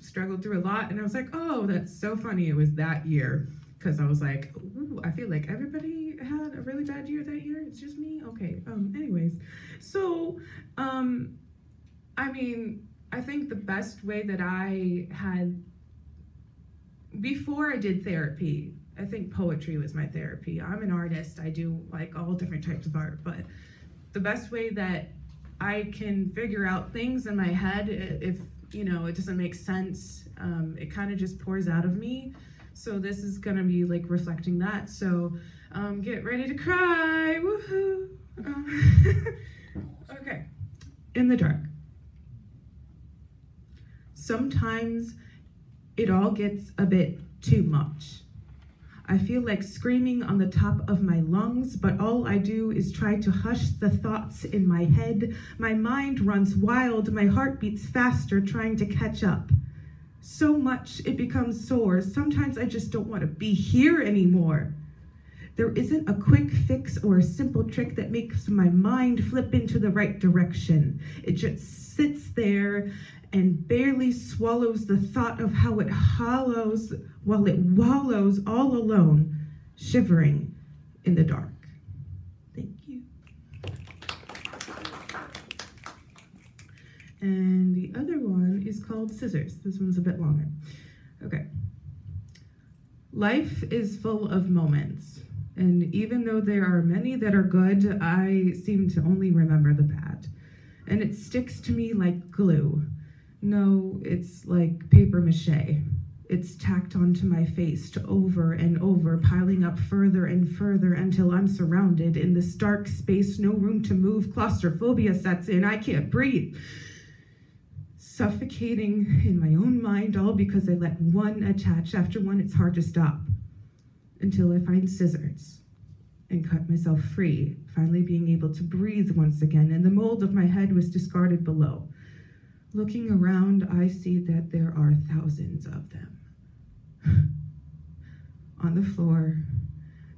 struggled through a lot, and I was like, oh, that's so funny it was that year. Because I was like, ooh, I feel like everybody had a really bad year that year. It's just me? Okay. Anyways. So, I mean, I think the best way that I had, before I did therapy, I think poetry was my therapy. I'm an artist. I do like all different types of art, but the best way that I can figure out things in my head, if you know it doesn't make sense, it kind of just pours out of me. So this is gonna be like reflecting that. So get ready to cry, woohoo! Okay, in the dark. Sometimes it all gets a bit too much. I feel like screaming on the top of my lungs, but all I do is try to hush the thoughts in my head. My mind runs wild, my heart beats faster trying to catch up. So much, it becomes sore. Sometimes I just don't want to be here anymore. There isn't a quick fix or a simple trick that makes my mind flip into the right direction. It just sits there and barely swallows the thought of how it hollows while it wallows all alone, shivering in the dark. Thank you. And the other one is called Scissors. This one's a bit longer. Okay. Life is full of moments, and even though there are many that are good, I seem to only remember the bad, and it sticks to me like glue. No, it's like paper mache. It's tacked onto my face over and over, piling up further and further until I'm surrounded in this dark space, no room to move, claustrophobia sets in, I can't breathe. Suffocating in my own mind, all because I let one attach after one, it's hard to stop. Until I find scissors and cut myself free, finally being able to breathe once again, and the mold of my head was discarded below. Looking around, I see that there are thousands of them. On the floor,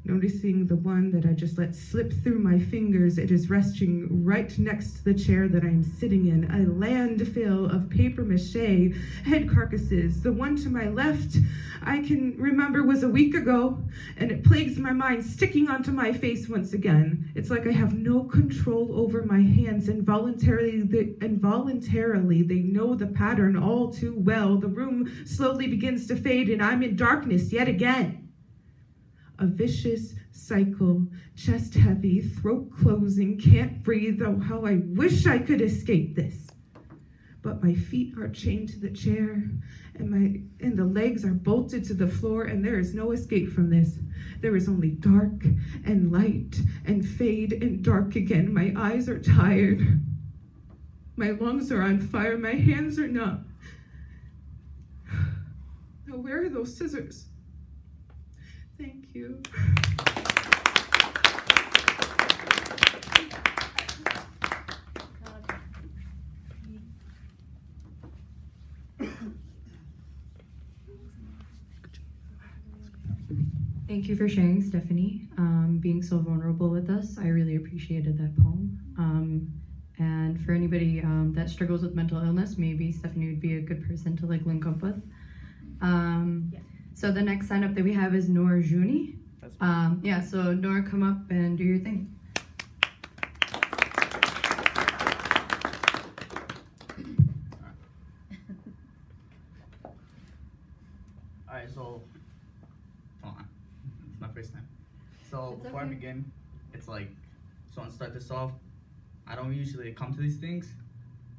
noticing the one that I just let slip through my fingers, it is resting right next to the chair that I'm sitting in, a landfill of paper mache head carcasses. The one to my left, I can remember was a week ago, and it plagues my mind, sticking onto my face once again. It's like I have no control over my hands. Involuntarily, they know the pattern all too well. The room slowly begins to fade, and I'm in darkness yet again. A vicious cycle, chest heavy, throat closing, can't breathe. Oh, how I wish I could escape this. But my feet are chained to the chair, and the legs are bolted to the floor, and there is no escape from this. There is only dark and light and fade and dark again. My eyes are tired. My lungs are on fire. My hands are numb. Now, where are those scissors? Thank you. Thank you for sharing, Stephanie, being so vulnerable with us. I really appreciated that poem. And for anybody that struggles with mental illness, maybe Stephanie would be a good person to like link up with. Yeah. So the next sign up that we have is Noor Juni. Yeah, so Noor, come up and do your thing. Alright, so hold on. It's my first time. So before I begin, it's like, so I'm gonna start this off. I don't usually come to these things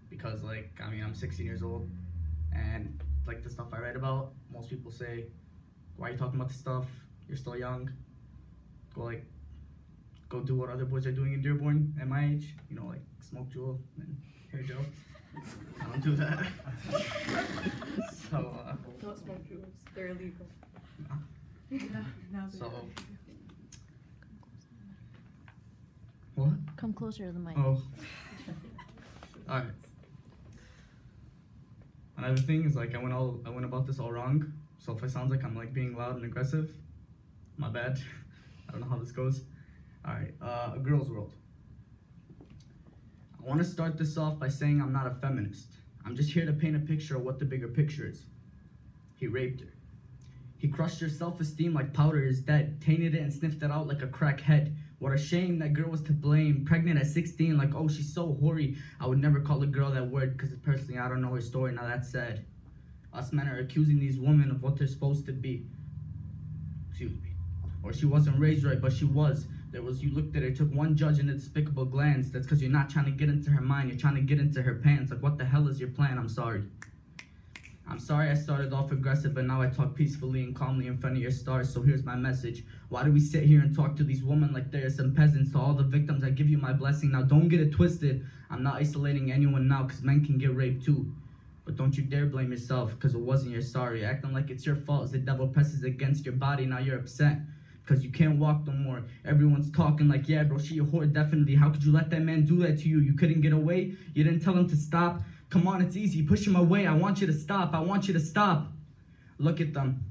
because like, I mean, I'm 16 years old, and like the stuff I read about, most people say, why are you talking about this stuff? You're still young. Go do what other boys are doing in Dearborn at my age. You know, like smoke jewel and hair gel. I don't do that. So don't smoke jewels. They're illegal. So what? Come closer to the mic. Oh. All right. Another thing is like I went about this all wrong. So if it sounds like I'm like being loud and aggressive, my bad. I don't know how this goes. All right, A Girl's World. I want to start this off by saying I'm not a feminist. I'm just here to paint a picture of what the bigger picture is. He raped her. He crushed her self-esteem like powder is dead, tainted it and sniffed it out like a crackhead. What a shame that girl was to blame. Pregnant at 16, like, oh, she's so hoary. I would never call a girl that word because personally, I don't know her story. Now that's sad. Us men are accusing these women of what they're supposed to be. Excuse me. Or she wasn't raised right, but she was. You looked at her, took one judge in a despicable glance. That's because you're not trying to get into her mind. You're trying to get into her pants. Like, what the hell is your plan? I'm sorry. I'm sorry I started off aggressive, but now I talk peacefully and calmly in front of your stars, so here's my message. Why do we sit here and talk to these women like they're some peasants? To all the victims, I give you my blessing. Now don't get it twisted. I'm not isolating anyone now, because men can get raped too. But don't you dare blame yourself, because it wasn't your sorry. Acting like it's your fault as the devil presses against your body, now you're upset. Because you can't walk no more. Everyone's talking like, yeah, bro, she a whore, definitely. How could you let that man do that to you? You couldn't get away? You didn't tell him to stop? Come on, it's easy. Push him away. I want you to stop. I want you to stop. Look at them.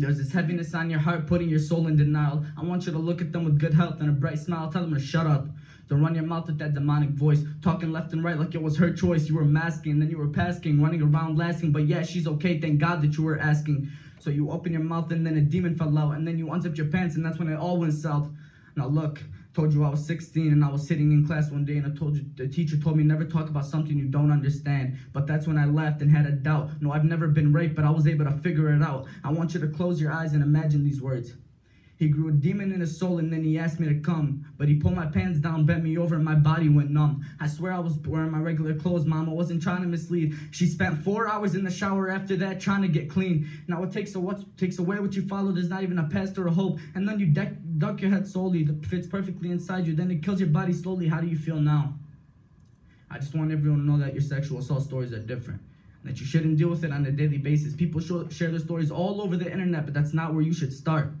There's this heaviness on your heart, putting your soul in denial. I want you to look at them with good health and a bright smile. Tell them to shut up. Don't run your mouth with that demonic voice, talking left and right like it was her choice. You were masking, then you were pasking, running around lasting. But yeah, she's okay, thank God that you were asking. So you open your mouth and then a demon fell out, and then you unzipped your pants and that's when it all went south. Now look, told you I was 16 and I was sitting in class one day and I told you, the teacher told me never talk about something you don't understand. But that's when I laughed and had a doubt. No, I've never been raped, but I was able to figure it out. I want you to close your eyes and imagine these words. He grew a demon in his soul and then he asked me to come. But he pulled my pants down, bent me over, and my body went numb. I swear I was wearing my regular clothes, Mom. I wasn't trying to mislead. She spent 4 hours in the shower after that trying to get clean. Now what takes away what you follow, there's not even a past or a hope. And then you duck your head slowly. That fits perfectly inside you. Then it kills your body slowly. How do you feel now? I just want everyone to know that your sexual assault stories are different, and that you shouldn't deal with it on a daily basis. People share their stories all over the internet, but that's not where you should start.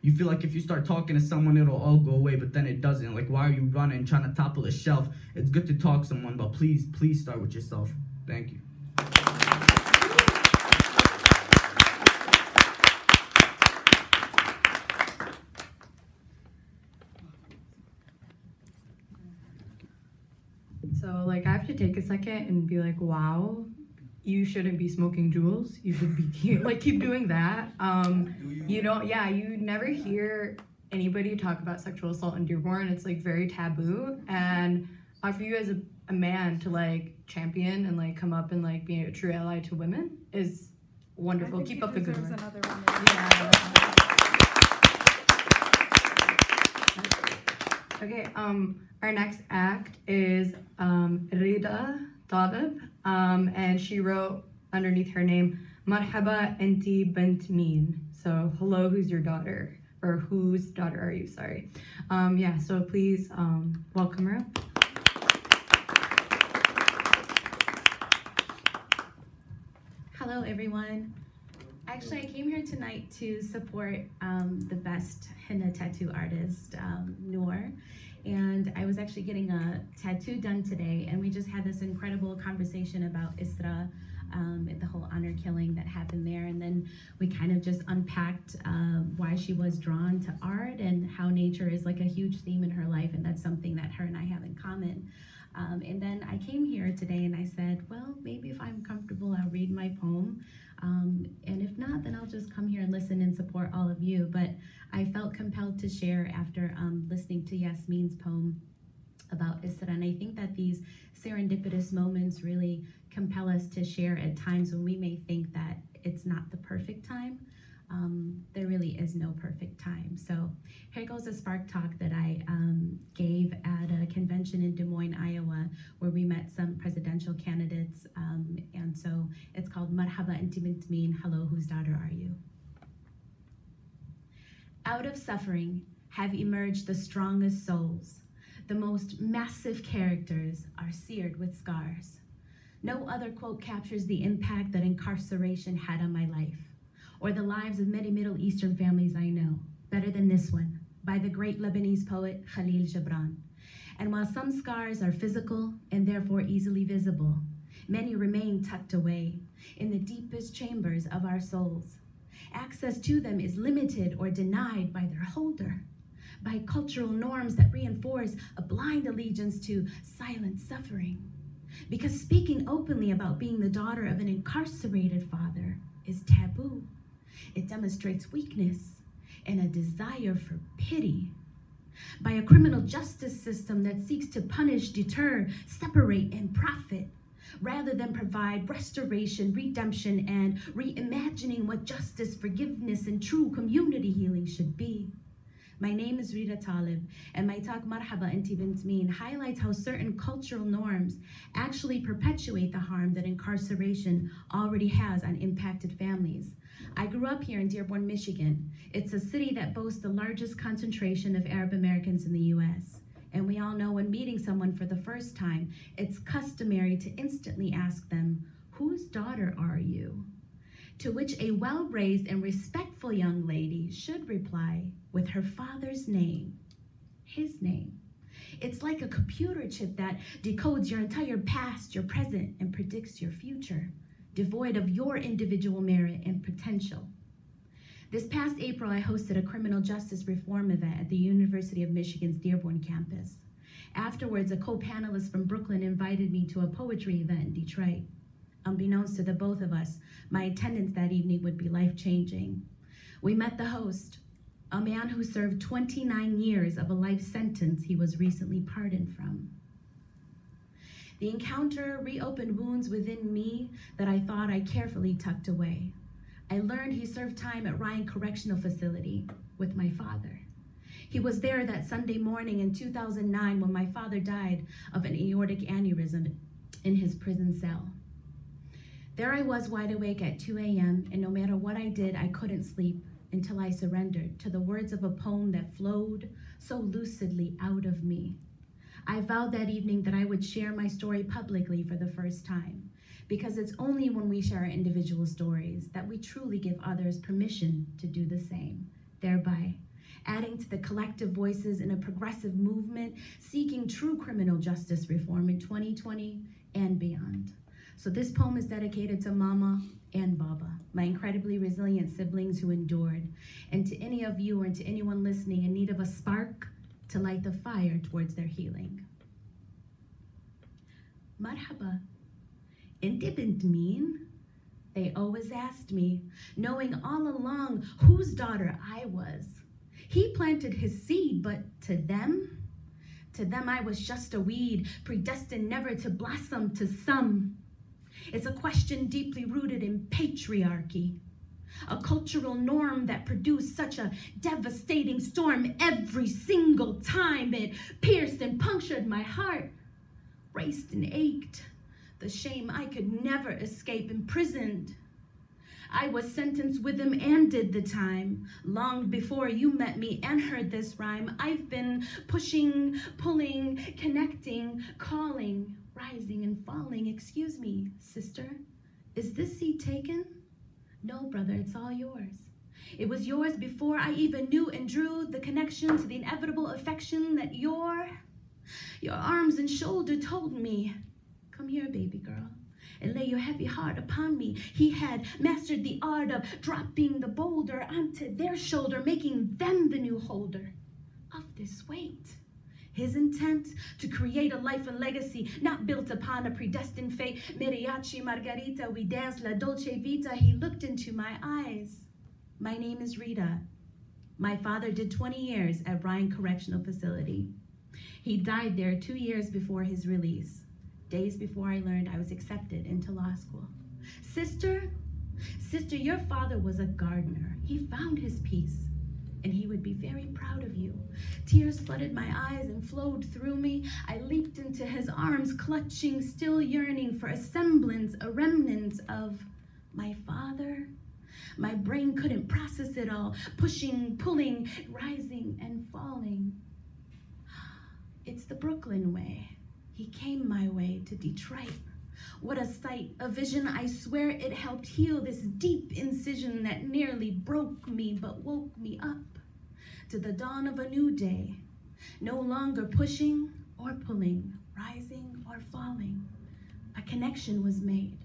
You feel like if you start talking to someone, it'll all go away, but then it doesn't. Like, why are you running, trying to topple a shelf? It's good to talk to someone, but please, please start with yourself. Thank you. So, like, I have to take a second and be like, wow, you shouldn't be smoking jewels. You should be like, keep doing that. You don't, yeah, you never hear anybody talk about sexual assault in Dearborn. It's like very taboo. And for you as a man to like champion and like come up and like be a true ally to women is wonderful. Keep up the good work. Yeah. Okay, our next act is Rida Talib, and she wrote underneath her name, Marhaba Enti Bint Min. So, hello, who's your daughter? Or whose daughter are you? Sorry. Yeah, so please welcome her up. Hello, everyone. Actually, I came here tonight to support the best henna tattoo artist, Noor. And I was actually getting a tattoo done today, and we just had this incredible conversation about Isra, the whole honor killing that happened there. And then we kind of just unpacked why she was drawn to art and how nature is like a huge theme in her life, and that's something that her and I have in common. And then I came here today and I said, well, maybe if I'm comfortable, I'll read my poem. And if not, then I'll just come here and listen and support all of you. But I felt compelled to share after listening to Yasmin's poem about Isra. And I think that these serendipitous moments really compel us to share at times when we may think that it's not the perfect time. There really is no perfect time. So here goes a spark talk that I gave at a convention in Des Moines, Iowa, where we met some presidential candidates. And so it's called Marhaba Enti Bint Min, hello, whose daughter are you? Out of suffering have emerged the strongest souls. The most massive characters are seared with scars. No other quote captures the impact that incarceration had on my life, or the lives of many Middle Eastern families I know, better than this one, by the great Lebanese poet Khalil Gibran. And while some scars are physical and therefore easily visible, many remain tucked away in the deepest chambers of our souls. Access to them is limited or denied by their holder, by cultural norms that reinforce a blind allegiance to silent suffering. Because speaking openly about being the daughter of an incarcerated father is taboo. It demonstrates weakness and a desire for pity. By a criminal justice system that seeks to punish, deter, separate, and profit, rather than provide restoration, redemption, and reimagining what justice, forgiveness, and true community healing should be. My name is Rida Talib, and my talk, Marhaba Enti Bint Min, highlights how certain cultural norms actually perpetuate the harm that incarceration already has on impacted families. I grew up here in Dearborn, Michigan. It's a city that boasts the largest concentration of Arab Americans in the U.S. And we all know when meeting someone for the first time, it's customary to instantly ask them, whose daughter are you? To which a well-raised and respectful young lady should reply with her father's name, his name. It's like a computer chip that decodes your entire past, your present, and predicts your future, devoid of your individual merit and potential. This past April, I hosted a criminal justice reform event at the University of Michigan's Dearborn campus. Afterwards, a co-panelist from Brooklyn invited me to a poetry event in Detroit. Unbeknownst to the both of us, my attendance that evening would be life-changing. We met the host, a man who served 29 years of a life sentence he was recently pardoned from. The encounter reopened wounds within me that I thought I carefully tucked away. I learned he served time at Ryan Correctional Facility with my father. He was there that Sunday morning in 2009 when my father died of an aortic aneurysm in his prison cell. There I was wide awake at 2 a.m. and no matter what I did, I couldn't sleep until I surrendered to the words of a poem that flowed so lucidly out of me. I vowed that evening that I would share my story publicly for the first time, because it's only when we share our individual stories that we truly give others permission to do the same, thereby adding to the collective voices in a progressive movement seeking true criminal justice reform in 2020 and beyond. So this poem is dedicated to Mama and Baba, my incredibly resilient siblings who endured, and to any of you or to anyone listening in need of a spark to light the fire towards their healing. Marhaba, inti bint meen? They always asked me, knowing all along whose daughter I was. He planted his seed, but to them I was just a weed, predestined never to blossom to some. It's a question deeply rooted in patriarchy, a cultural norm that produced such a devastating storm every single time it pierced and punctured my heart, raced and ached, the shame I could never escape, imprisoned. I was sentenced with him and did the time. Long before you met me and heard this rhyme, I've been pushing, pulling, connecting, calling, rising and falling. Excuse me, sister, is this seat taken? No, brother, it's all yours. It was yours before I even knew and drew the connection to the inevitable affection that your arms and shoulder told me. Come here, baby girl, and lay your heavy heart upon me. He had mastered the art of dropping the boulder onto their shoulder, making them the new holder of this weight. His intent to create a life and legacy not built upon a predestined fate. Mariachi Margarita, we danced la dolce vita. He looked into my eyes. My name is Rida. My father did 20 years at Ryan Correctional Facility. He died there 2 years before his release. Days before I learned I was accepted into law school. Sister, your father was a gardener. He found his peace, and he would be very proud of you. Tears flooded my eyes and flowed through me. I leaped into his arms, clutching, still yearning for a semblance, a remnant of my father. My brain couldn't process it all, pushing, pulling, rising and falling. It's the Brooklyn way. He came my way to Detroit. What a sight, a vision, I swear it helped heal this deep incision that nearly broke me but woke me up to the dawn of a new day, no longer pushing or pulling, rising or falling. A connection was made.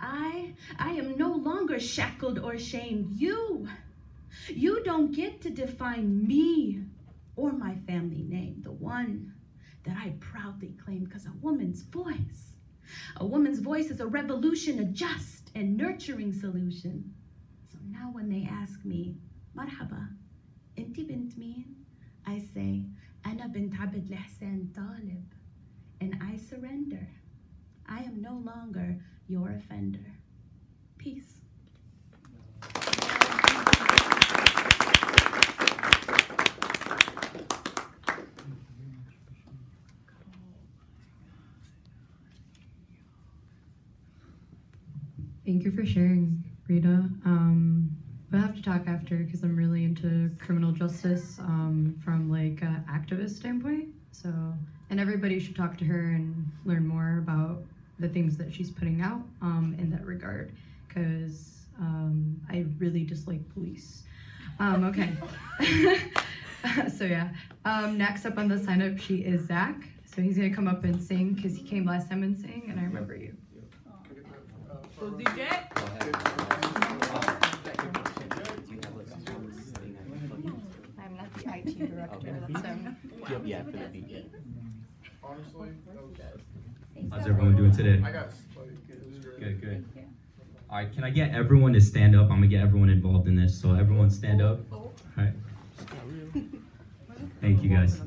I am no longer shackled or shamed. You don't get to define me or my family name, the one that I proudly claim, because a woman's voice is a revolution, a just and nurturing solution. So now when they ask me, Marhaba, inti bint meen? I say, Ana bint Abd al-Ihsan Talib, and I surrender. I am no longer your offender. Peace. Thank you for sharing, Rida. We'll have to talk after because I'm really into criminal justice from like an activist standpoint. So, and everybody should talk to her and learn more about the things that she's putting out in that regard, because I really dislike police. Okay. So yeah. Next up on the sign up sheet is Zach. So he's gonna come up and sing because he came last time and sang, and I remember you. DJ? Philistine. Yeah, Philistine. Honestly, how's everyone doing today? I got good, good. All right, can I get everyone to stand up? I'm gonna get everyone involved in this. So everyone stand up. All right. Thank you guys.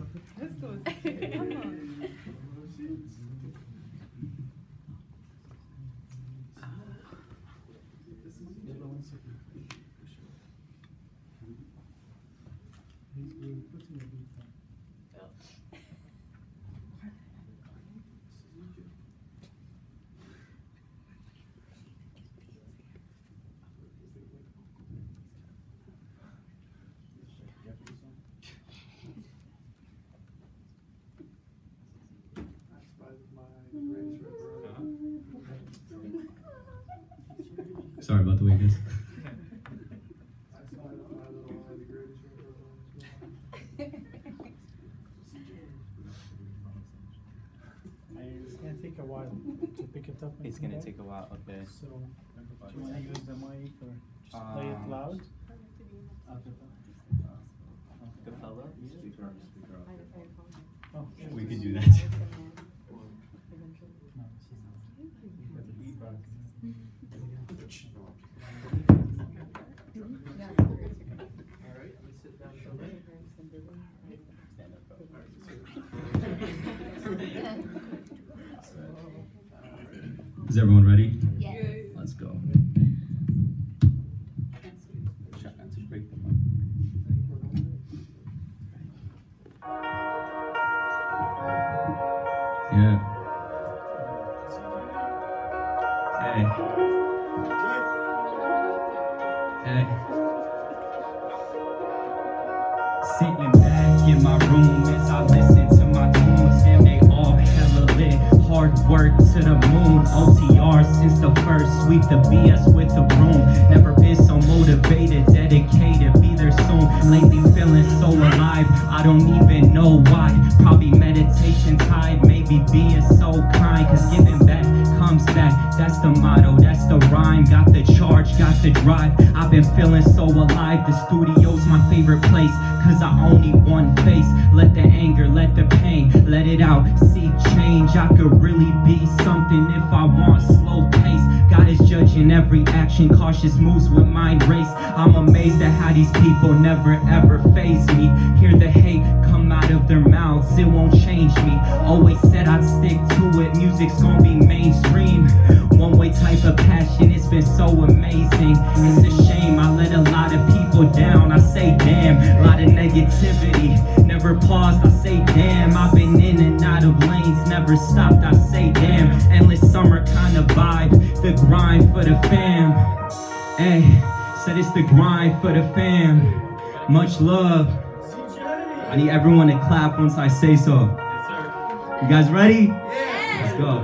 Sorry about the weakness. It's gonna take a while to pick it up. It's gonna take a while. Okay. So, do you want to use the mic or just play it loud? Capella. Oh, sure. We can do that. Is everyone ready? Yes. Let's go. Yeah. Hey. Hey. Sitting back in my room as I listen to my tunes, and they all hella lit. Hard work to the moon, OTR since the first sweep the BS with the broom. Never been so motivated, dedicated, be there soon. Lately feeling so alive, I don't even know why. Probably meditation tied, maybe being so kind. Cause giving back comes back, that's the motto, that's the rhyme. Got the charge, got the drive, I've been feeling so alive. The studio's my favorite place, cause I only one face. Let the anger, let the pain, let it out, seek change. I could really be something if I want. Slow pace, God is judging every action, cautious moves with mind race. I'm amazed at how these people never ever faze me. Hear the hate come out of their mouths, it won't change me. Always said I'd stick to it, music's gonna be mainstream. One way type of passion, it's been so amazing. It's a shame I let a lot of people down, I say damn. A lot of negativity, never paused, I say damn. I've been in and out of lanes, never stopped, I say damn. Endless summer kind of vibe, the grind for the fam. Hey, said it's the grind for the fam. Much love. I need everyone to clap once I say so. You guys ready? Yeah. Let's go.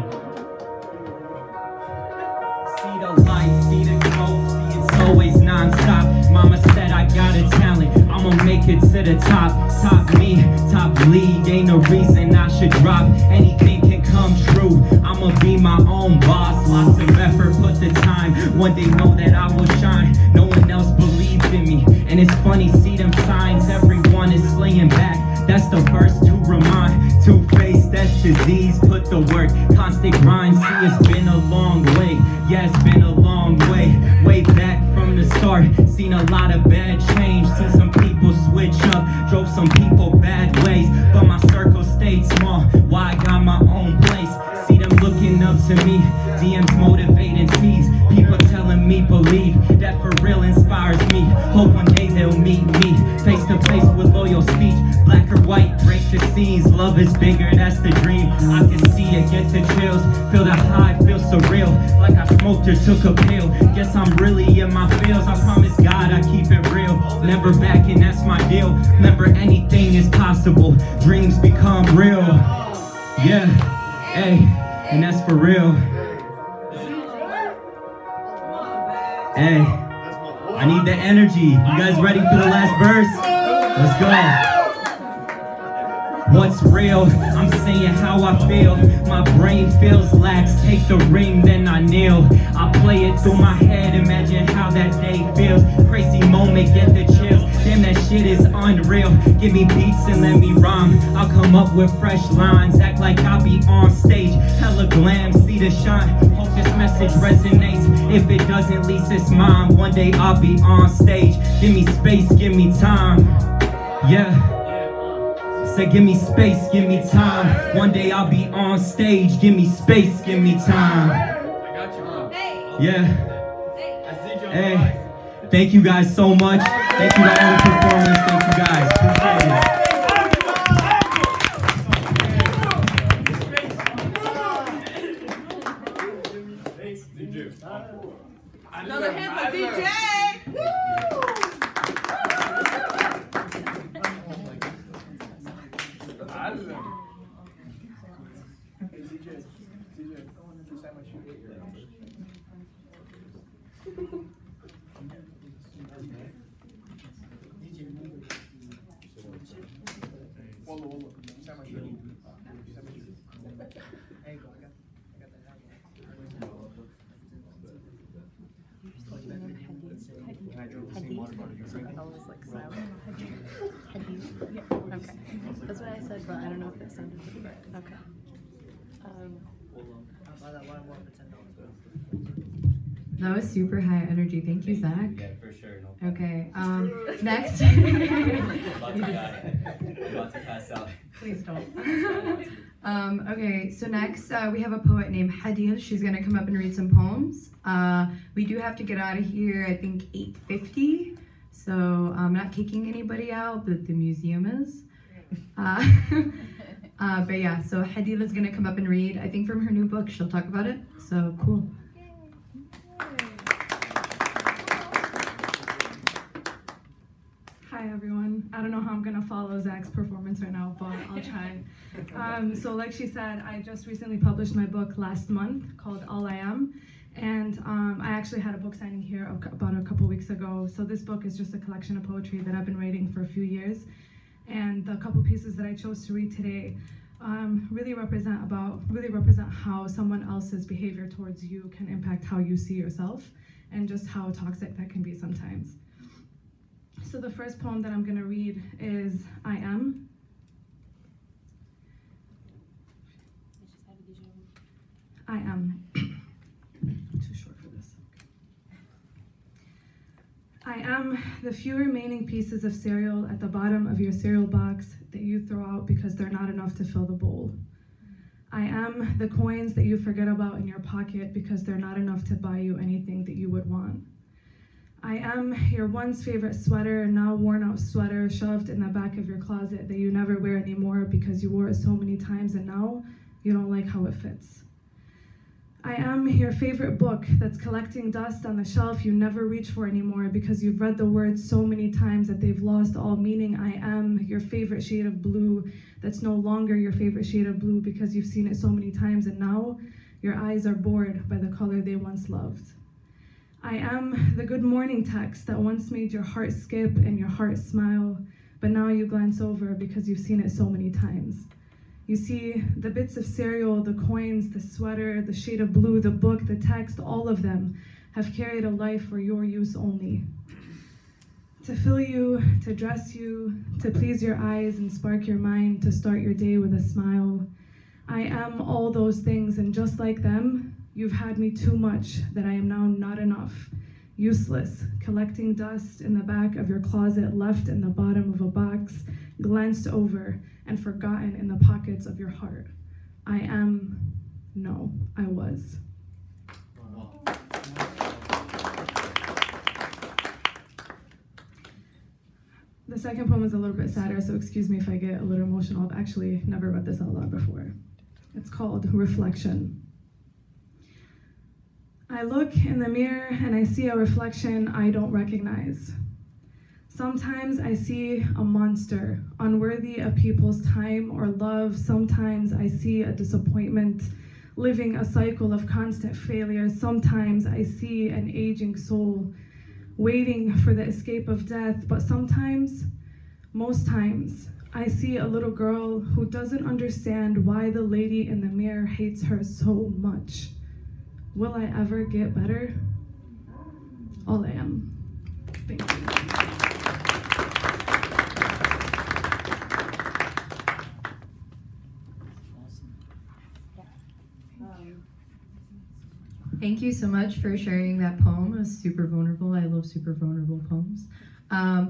See the light, see the growth, it's always non-stop. Mama said I got a talent, I'm gonna make it to the top. Top me, top league, ain't no reason I should drop. Anything can come true, I'ma be my own boss. Lots of effort, put the time, one day know that I will shine. No one else believes in me, and it's funny, see them signs. Everyone is slaying back, that's the verse to remind. Two-faced, that's disease, put the work, constant grind. See, it's been a long way, yeah, it's been a long way. Way back from the start, seen a lot of bad change. Seen some people switch up, drove some people bad ways, but my circle stayed small, why I got my own place. See them looking up to me, DMs motivating seeds. People telling me believe, that for real inspires me. Hope one day they'll meet me, face to face with loyal speech. Black or white, break the scenes, love is bigger, that's the dream. I can see it, get the chills, feel the high, feel surreal. Like I smoked or took a pill, guess I'm really in my feels. I promise God I keep it real, never backing, that's my deal. Remember anything is possible, dreams become real. Yeah, hey, and that's for real. Hey, I need the energy. You guys ready for the last verse? Let's go. What's real? I'm saying how I feel. My brain feels lax. Take the ring, then I kneel. I play it through my head, imagine how that day feels. Crazy moment, get the chills. Damn, that shit shit is unreal. Give me beats and let me rhyme. I'll come up with fresh lines, act like I'll be on stage. Hella glam, see the shine. Hope this message resonates. If it doesn't, least it's mine. One day I'll be on stage. Give me space, give me time. Yeah. Say, give me space, give me time. One day I'll be on stage. Give me space, give me time. I got you, Mom. Yeah. Hey. Thank you guys so much. Thank you for all the performance. Thank you guys. Appreciate it. Another hand for DJ. Woo! DJ. Okay. That's what I said, but I don't know if that sounded right. Okay. That was super high energy. Thank you, Zach. Yeah, for sure. No okay. Next. I'm about to pass out. Please don't. Okay, so next we have a poet named Hadil. She's going to come up and read some poems. We do have to get out of here, I think, 8:50. So I'm not kicking anybody out, but the museum is. But yeah, so Hadil is going to come up and read, I think, from her new book. She'll talk about it. So cool. Hi everyone. I don't know how I'm gonna follow Zach's performance right now, but I'll try. So like she said, I just recently published my book last month called All I Am, and I actually had a book signing here about a couple weeks ago. So this book is just a collection of poetry that I've been writing for a few years, and the couple pieces that I chose to read today really represent how someone else's behavior towards you can impact how you see yourself, and just how toxic that can be sometimes. So the first poem that I'm going to read is I Am. I am. Too short for this. I am the few remaining pieces of cereal at the bottom of your cereal box that you throw out because they're not enough to fill the bowl. I am the coins that you forget about in your pocket because they're not enough to buy you anything that you would want. I am your once favorite sweater, now worn out sweater, shoved in the back of your closet that you never wear anymore because you wore it so many times and now you don't like how it fits. I am your favorite book that's collecting dust on the shelf you never reach for anymore because you've read the words so many times that they've lost all meaning. I am your favorite shade of blue that's no longer your favorite shade of blue because you've seen it so many times and now your eyes are bored by the color they once loved. I am the good morning text that once made your heart skip and your heart smile, but now you glance over because you've seen it so many times. You see the bits of cereal, the coins, the sweater, the shade of blue, the book, the text, all of them have carried a life for your use only. To fill you, to dress you, to please your eyes and spark your mind, to start your day with a smile. I am all those things, and just like them, you've had me too much that I am now not enough, useless, collecting dust in the back of your closet, left in the bottom of a box, glanced over and forgotten in the pockets of your heart. I am, no, I was. Wow. The second poem is a little bit sadder, so excuse me if I get a little emotional. I've actually never read this out loud before. It's called Reflection. I look in the mirror and I see a reflection I don't recognize. Sometimes I see a monster, unworthy of people's time or love. Sometimes I see a disappointment, living a cycle of constant failure. Sometimes I see an aging soul, waiting for the escape of death. But sometimes, most times, I see a little girl who doesn't understand why the lady in the mirror hates her so much. Will I ever get better? All I am. Thank you. Thank you so much for sharing that poem. It was super vulnerable. I love super vulnerable poems. I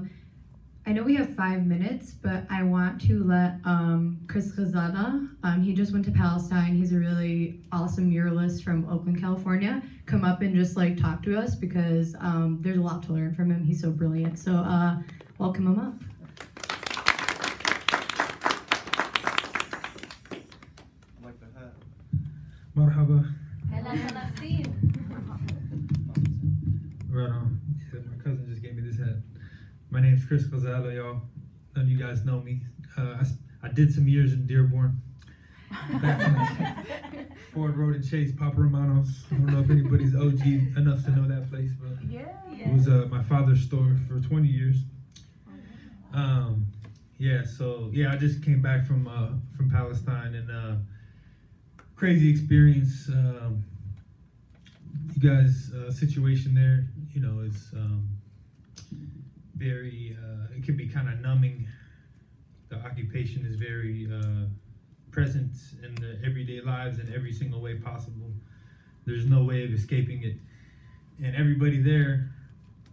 know we have 5 minutes, but I want to let Chris Cozada, he just went to Palestine. He's a really awesome muralist from Oakland, California. Come up and just like talk to us because there's a lot to learn from him. He's so brilliant. So welcome him up. Like the hat. Marhaba. Right on. My cousin just gave me this hat. My name's Chris Cozada, y'all. None of you guys know me. I did some years in Dearborn. Ford Road and Chase, Papa Romano's. I don't know if anybody's OG enough to know that place, but yeah. It was my father's store for 20 years. I just came back from Palestine, and crazy experience. You guys' situation there, you know, is very, it can be kind of numbing. The occupation is very present in the everyday lives in every single way possible. There's no way of escaping it. And everybody there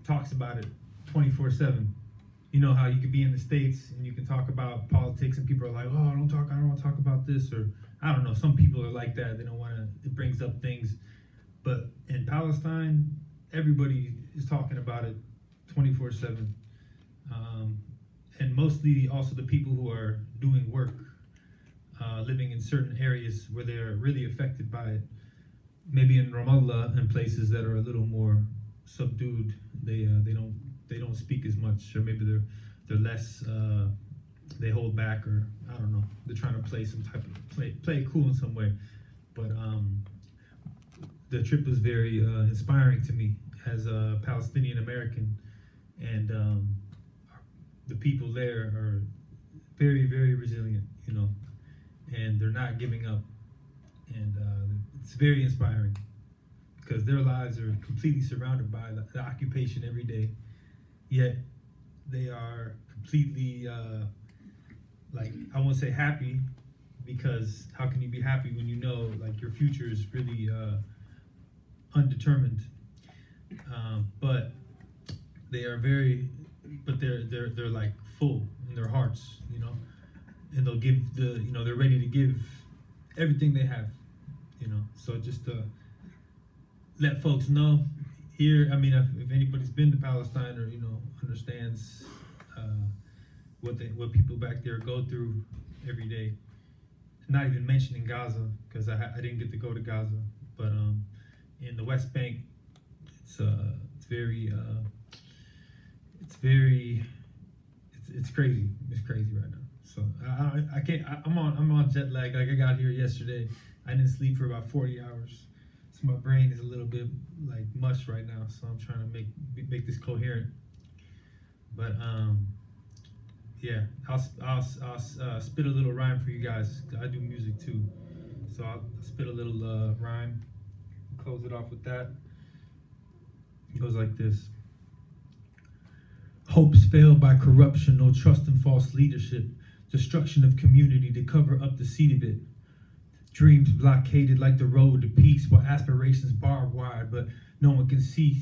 talks about it 24/7. You know how you could be in the States and you can talk about politics and people are like, oh, I don't want to talk about this. Or I don't know, some people are like that. They don't want to, it brings up things. But in Palestine, everybody is talking about it 24/7. And mostly also the people who are doing work, living in certain areas where they're really affected by it. Maybe in Ramallah and places that are a little more subdued, they don't speak as much, or maybe they're less, they hold back, or I don't know, they're trying to play some type of, play it cool in some way. But the trip was very inspiring to me as a Palestinian American, and the people there are very, very resilient, you know, and they're not giving up, and it's very inspiring because their lives are completely surrounded by the occupation every day, yet they are completely, like, I won't say happy, because how can you be happy when you know, like, your future is really undetermined, but they are very, they're like full in their hearts, you know, and they'll give they're ready to give everything they have, you know. So just to let folks know here, I mean, if anybody's been to Palestine or, you know, understands what people back there go through every day, not even mentioning Gaza, because I didn't get to go to Gaza, but in the West Bank, it's crazy. It's crazy right now. So I can't. I'm on jet lag. Like, I got here yesterday. I didn't sleep for about 40 hours. So my brain is a little bit like mush right now. So I'm trying to make this coherent. But yeah, I'll spit a little rhyme for you guys. I do music too, so I'll spit a little rhyme. Close it off with that. It goes like this. Hopes failed by corruption, no trust in false leadership, destruction of community to cover up the seed of it. Dreams blockaded like the road to peace, while aspirations barbed wire, but no one can see.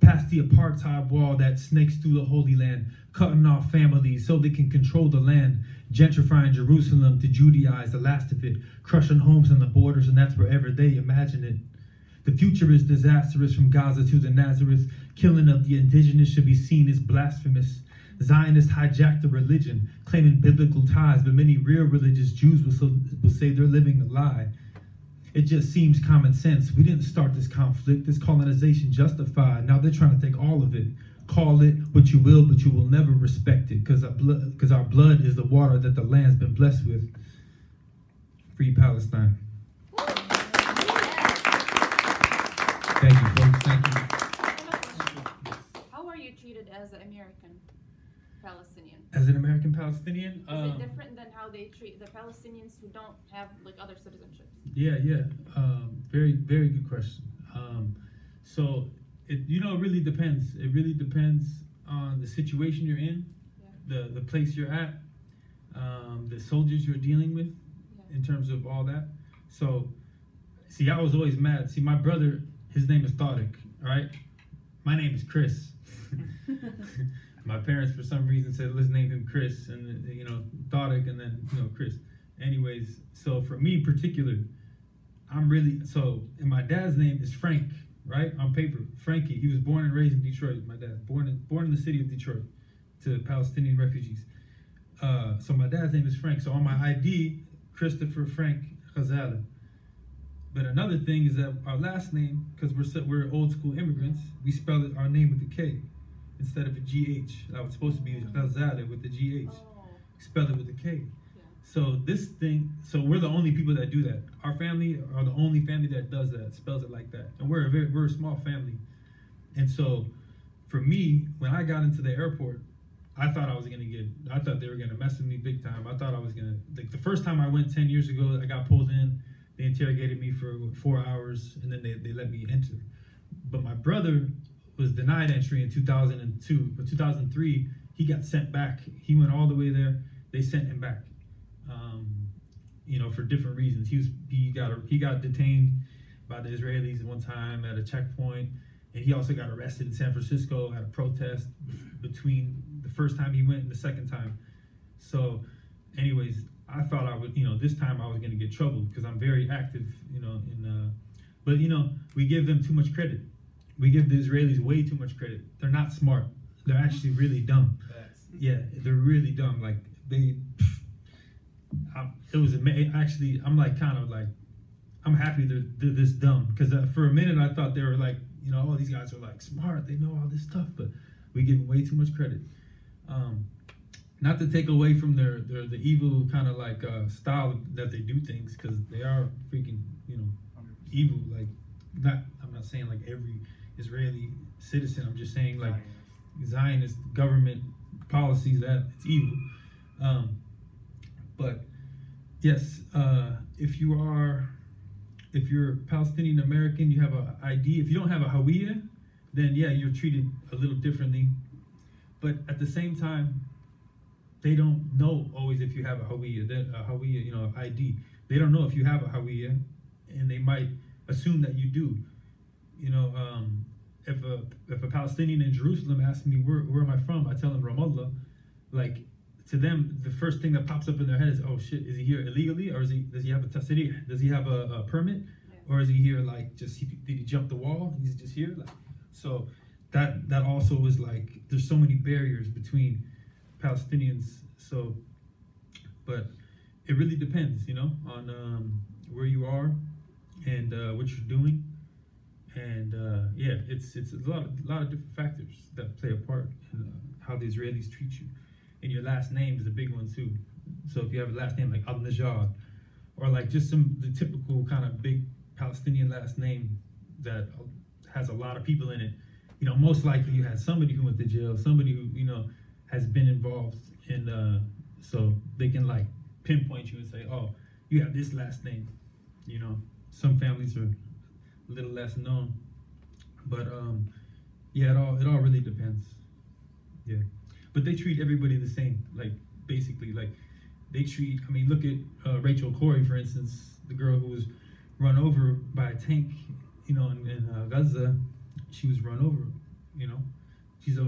Past the apartheid wall that snakes through the Holy Land, cutting off families so they can control the land, gentrifying Jerusalem to Judaize the last of it, crushing homes on the borders, and that's wherever they imagine it. The future is disastrous from Gaza to the Nazareth. Killing of the indigenous should be seen as blasphemous. Zionists hijacked the religion, claiming biblical ties, but many real religious Jews will say they're living a lie. It just seems common sense. We didn't start this conflict. This colonization justified. Now they're trying to take all of it. Call it what you will, but you will never respect it, because our blood is the water that the land's been blessed with. Free Palestine. Thank you, folks. Thank you. How were you treated as an American Palestinian? As an American Palestinian? Is it different than how they treat the Palestinians who don't have like other citizenships? Yeah. Very, very good question. So it really depends. It really depends on the situation you're in, yeah, the place you're at, the soldiers you're dealing with, yeah, in terms of all that. So See, I was always mad. See, my brother, his name is Tariq, all right? My name is Chris. My parents, for some reason, said, let's name him Chris, and, you know, Tariq, and then, you know, Chris. Anyways, so for me in particular, I'm really, so, and my dad's name is Frank, right? On paper, Frankie. He was born and raised in Detroit, my dad. Born in the city of Detroit to Palestinian refugees. So my dad's name is Frank. So on my ID, Christopher Frank Cozada. But another thing is that our last name, because we're old school immigrants, we spell it, our name with a K instead of a GH. That was supposed to be Cozada with the GH. Oh. Spell it with a K. Yeah. So this thing, so we're the only people that do that. Our family are the only family that does that, spells it like that. And we're a small family. And so for me, when I got into the airport, I thought they were gonna mess with me big time. I thought I was gonna, like the first time I went 10 years ago, I got pulled in, they interrogated me for 4 hours and then they let me enter. But my brother was denied entry in 2002, or 2003, he got sent back. He went all the way there, they sent him back, you know, for different reasons. He got detained by the Israelis one time at a checkpoint, and he also got arrested in San Francisco at a protest between the first time he went and the second time. So anyways, I thought I would, you know, this time I was going to get trouble because I'm very active, you know, but you know, we give them too much credit. We give the Israelis way too much credit. They're not smart. They're actually really dumb. Yeah, they're really dumb. Like I'm like kind of like, I'm happy they're this dumb, because for a minute I thought they were like, you know, all these guys are like smart. They know all this stuff, but we give them way too much credit. Not to take away from the evil kind of like style that they do things, because they are freaking, you know, 100%. Evil. Like, I'm not saying like every Israeli citizen. I'm just saying like Zionist government policies, that it's evil. But yes, if you're Palestinian American, you have an ID. If you don't have a Hawiyah, then yeah, you're treated a little differently. But at the same time, they don't know always if you have a Hawiyah, you know, ID. They don't know if you have a Hawiyah, and they might assume that you do. You know, if a Palestinian in Jerusalem asks me, where am I from? I tell them Ramallah. Like, to them, the first thing that pops up in their head is, oh shit, is he here illegally? Or does he have a tasrih? Does he have a permit? Yeah. Or is he here like, did he jump the wall? He's just here? Like, so that also was like, there's so many barriers between Palestinians. So, but it really depends, you know, on where you are and what you're doing, and yeah, it's a lot of different factors that play a part in how the Israelis treat you. And your last name is a big one too. So if you have a last name like Al-Najad, or like just the typical kind of big Palestinian last name that has a lot of people in it, you know, most likely you had somebody who went to jail, somebody who, you know, has been involved in, so they can like pinpoint you and say, oh, you have this last name. You know, some families are a little less known, but yeah, it all really depends. Yeah, but they treat everybody the same, like basically, like they treat, I mean, look at Rachel Corrie, for instance, the girl who was run over by a tank, you know, in Gaza. She was run over, you know. She's a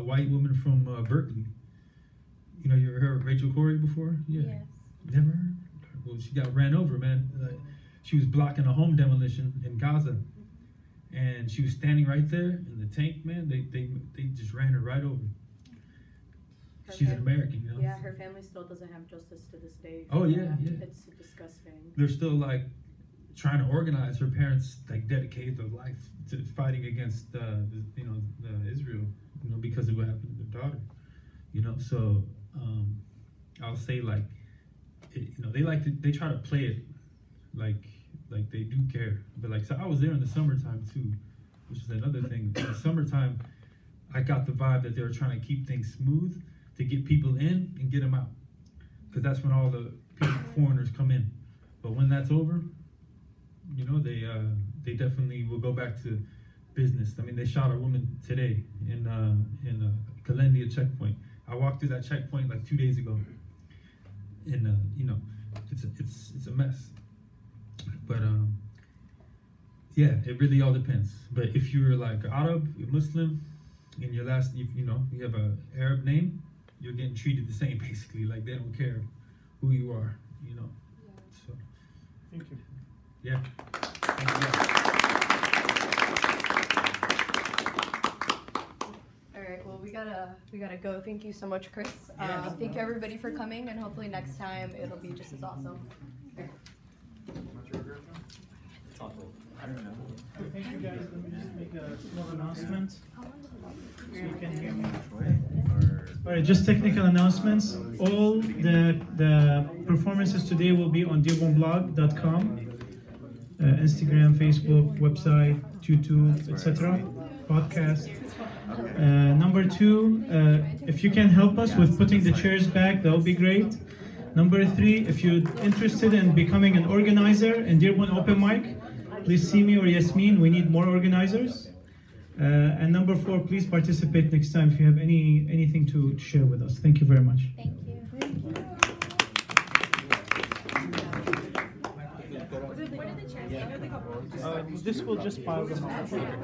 white woman from Berkeley. You know, you ever heard of Rachel Corrie before? Yeah. Yes. Never heard? Well, she got ran over, man. She was blocking a home demolition in Gaza. And she was standing right there in the tank, man. They just ran her right over. She's an American, you know? Yeah, her family still doesn't have justice to this day. Oh, yeah. It's disgusting. They're still, like, trying to organize. Her parents like dedicated their life to fighting against you know, Israel, you know, because of what happened to their daughter, you know. So I'll say like, you know, they try to play it like they do care, but like, so I was there in the summertime too, which is another thing. In the summertime, I got the vibe that they were trying to keep things smooth to get people in and get them out, because that's when all the foreigners come in. But when that's over, you know, they definitely will go back to business. I mean, they shot a woman today in Kalendia checkpoint. I walked through that checkpoint like 2 days ago, and you know, it's a mess. But Yeah, it really all depends. But if you're like Arab, you're Muslim, and your last, you know, you have an Arab name, you're getting treated the same basically. Like they don't care who you are, you know. Yeah. So, thank you. Yeah. Thank you. All right. Well, we gotta go. Thank you so much, Chris. Yeah, thank you everybody for coming, and hopefully next time it'll be just as awesome. Here. I don't know. Thank you guys. Let me just make a small announcement so you can hear me. All right, just technical announcements. All the performances today will be on dearbornblog.com, Instagram, Facebook, website, YouTube, etc. Podcast. Number 2, if you can help us with putting the chairs back, that would be great. Number 3, if you're interested in becoming an organizer in Dearborn Open Mic, please see me or Yasmin. We need more organizers. And number 4, please participate next time if you have anything to share with us. Thank you very much. Thank you. Thank you. What are the chances? This will just pile them up.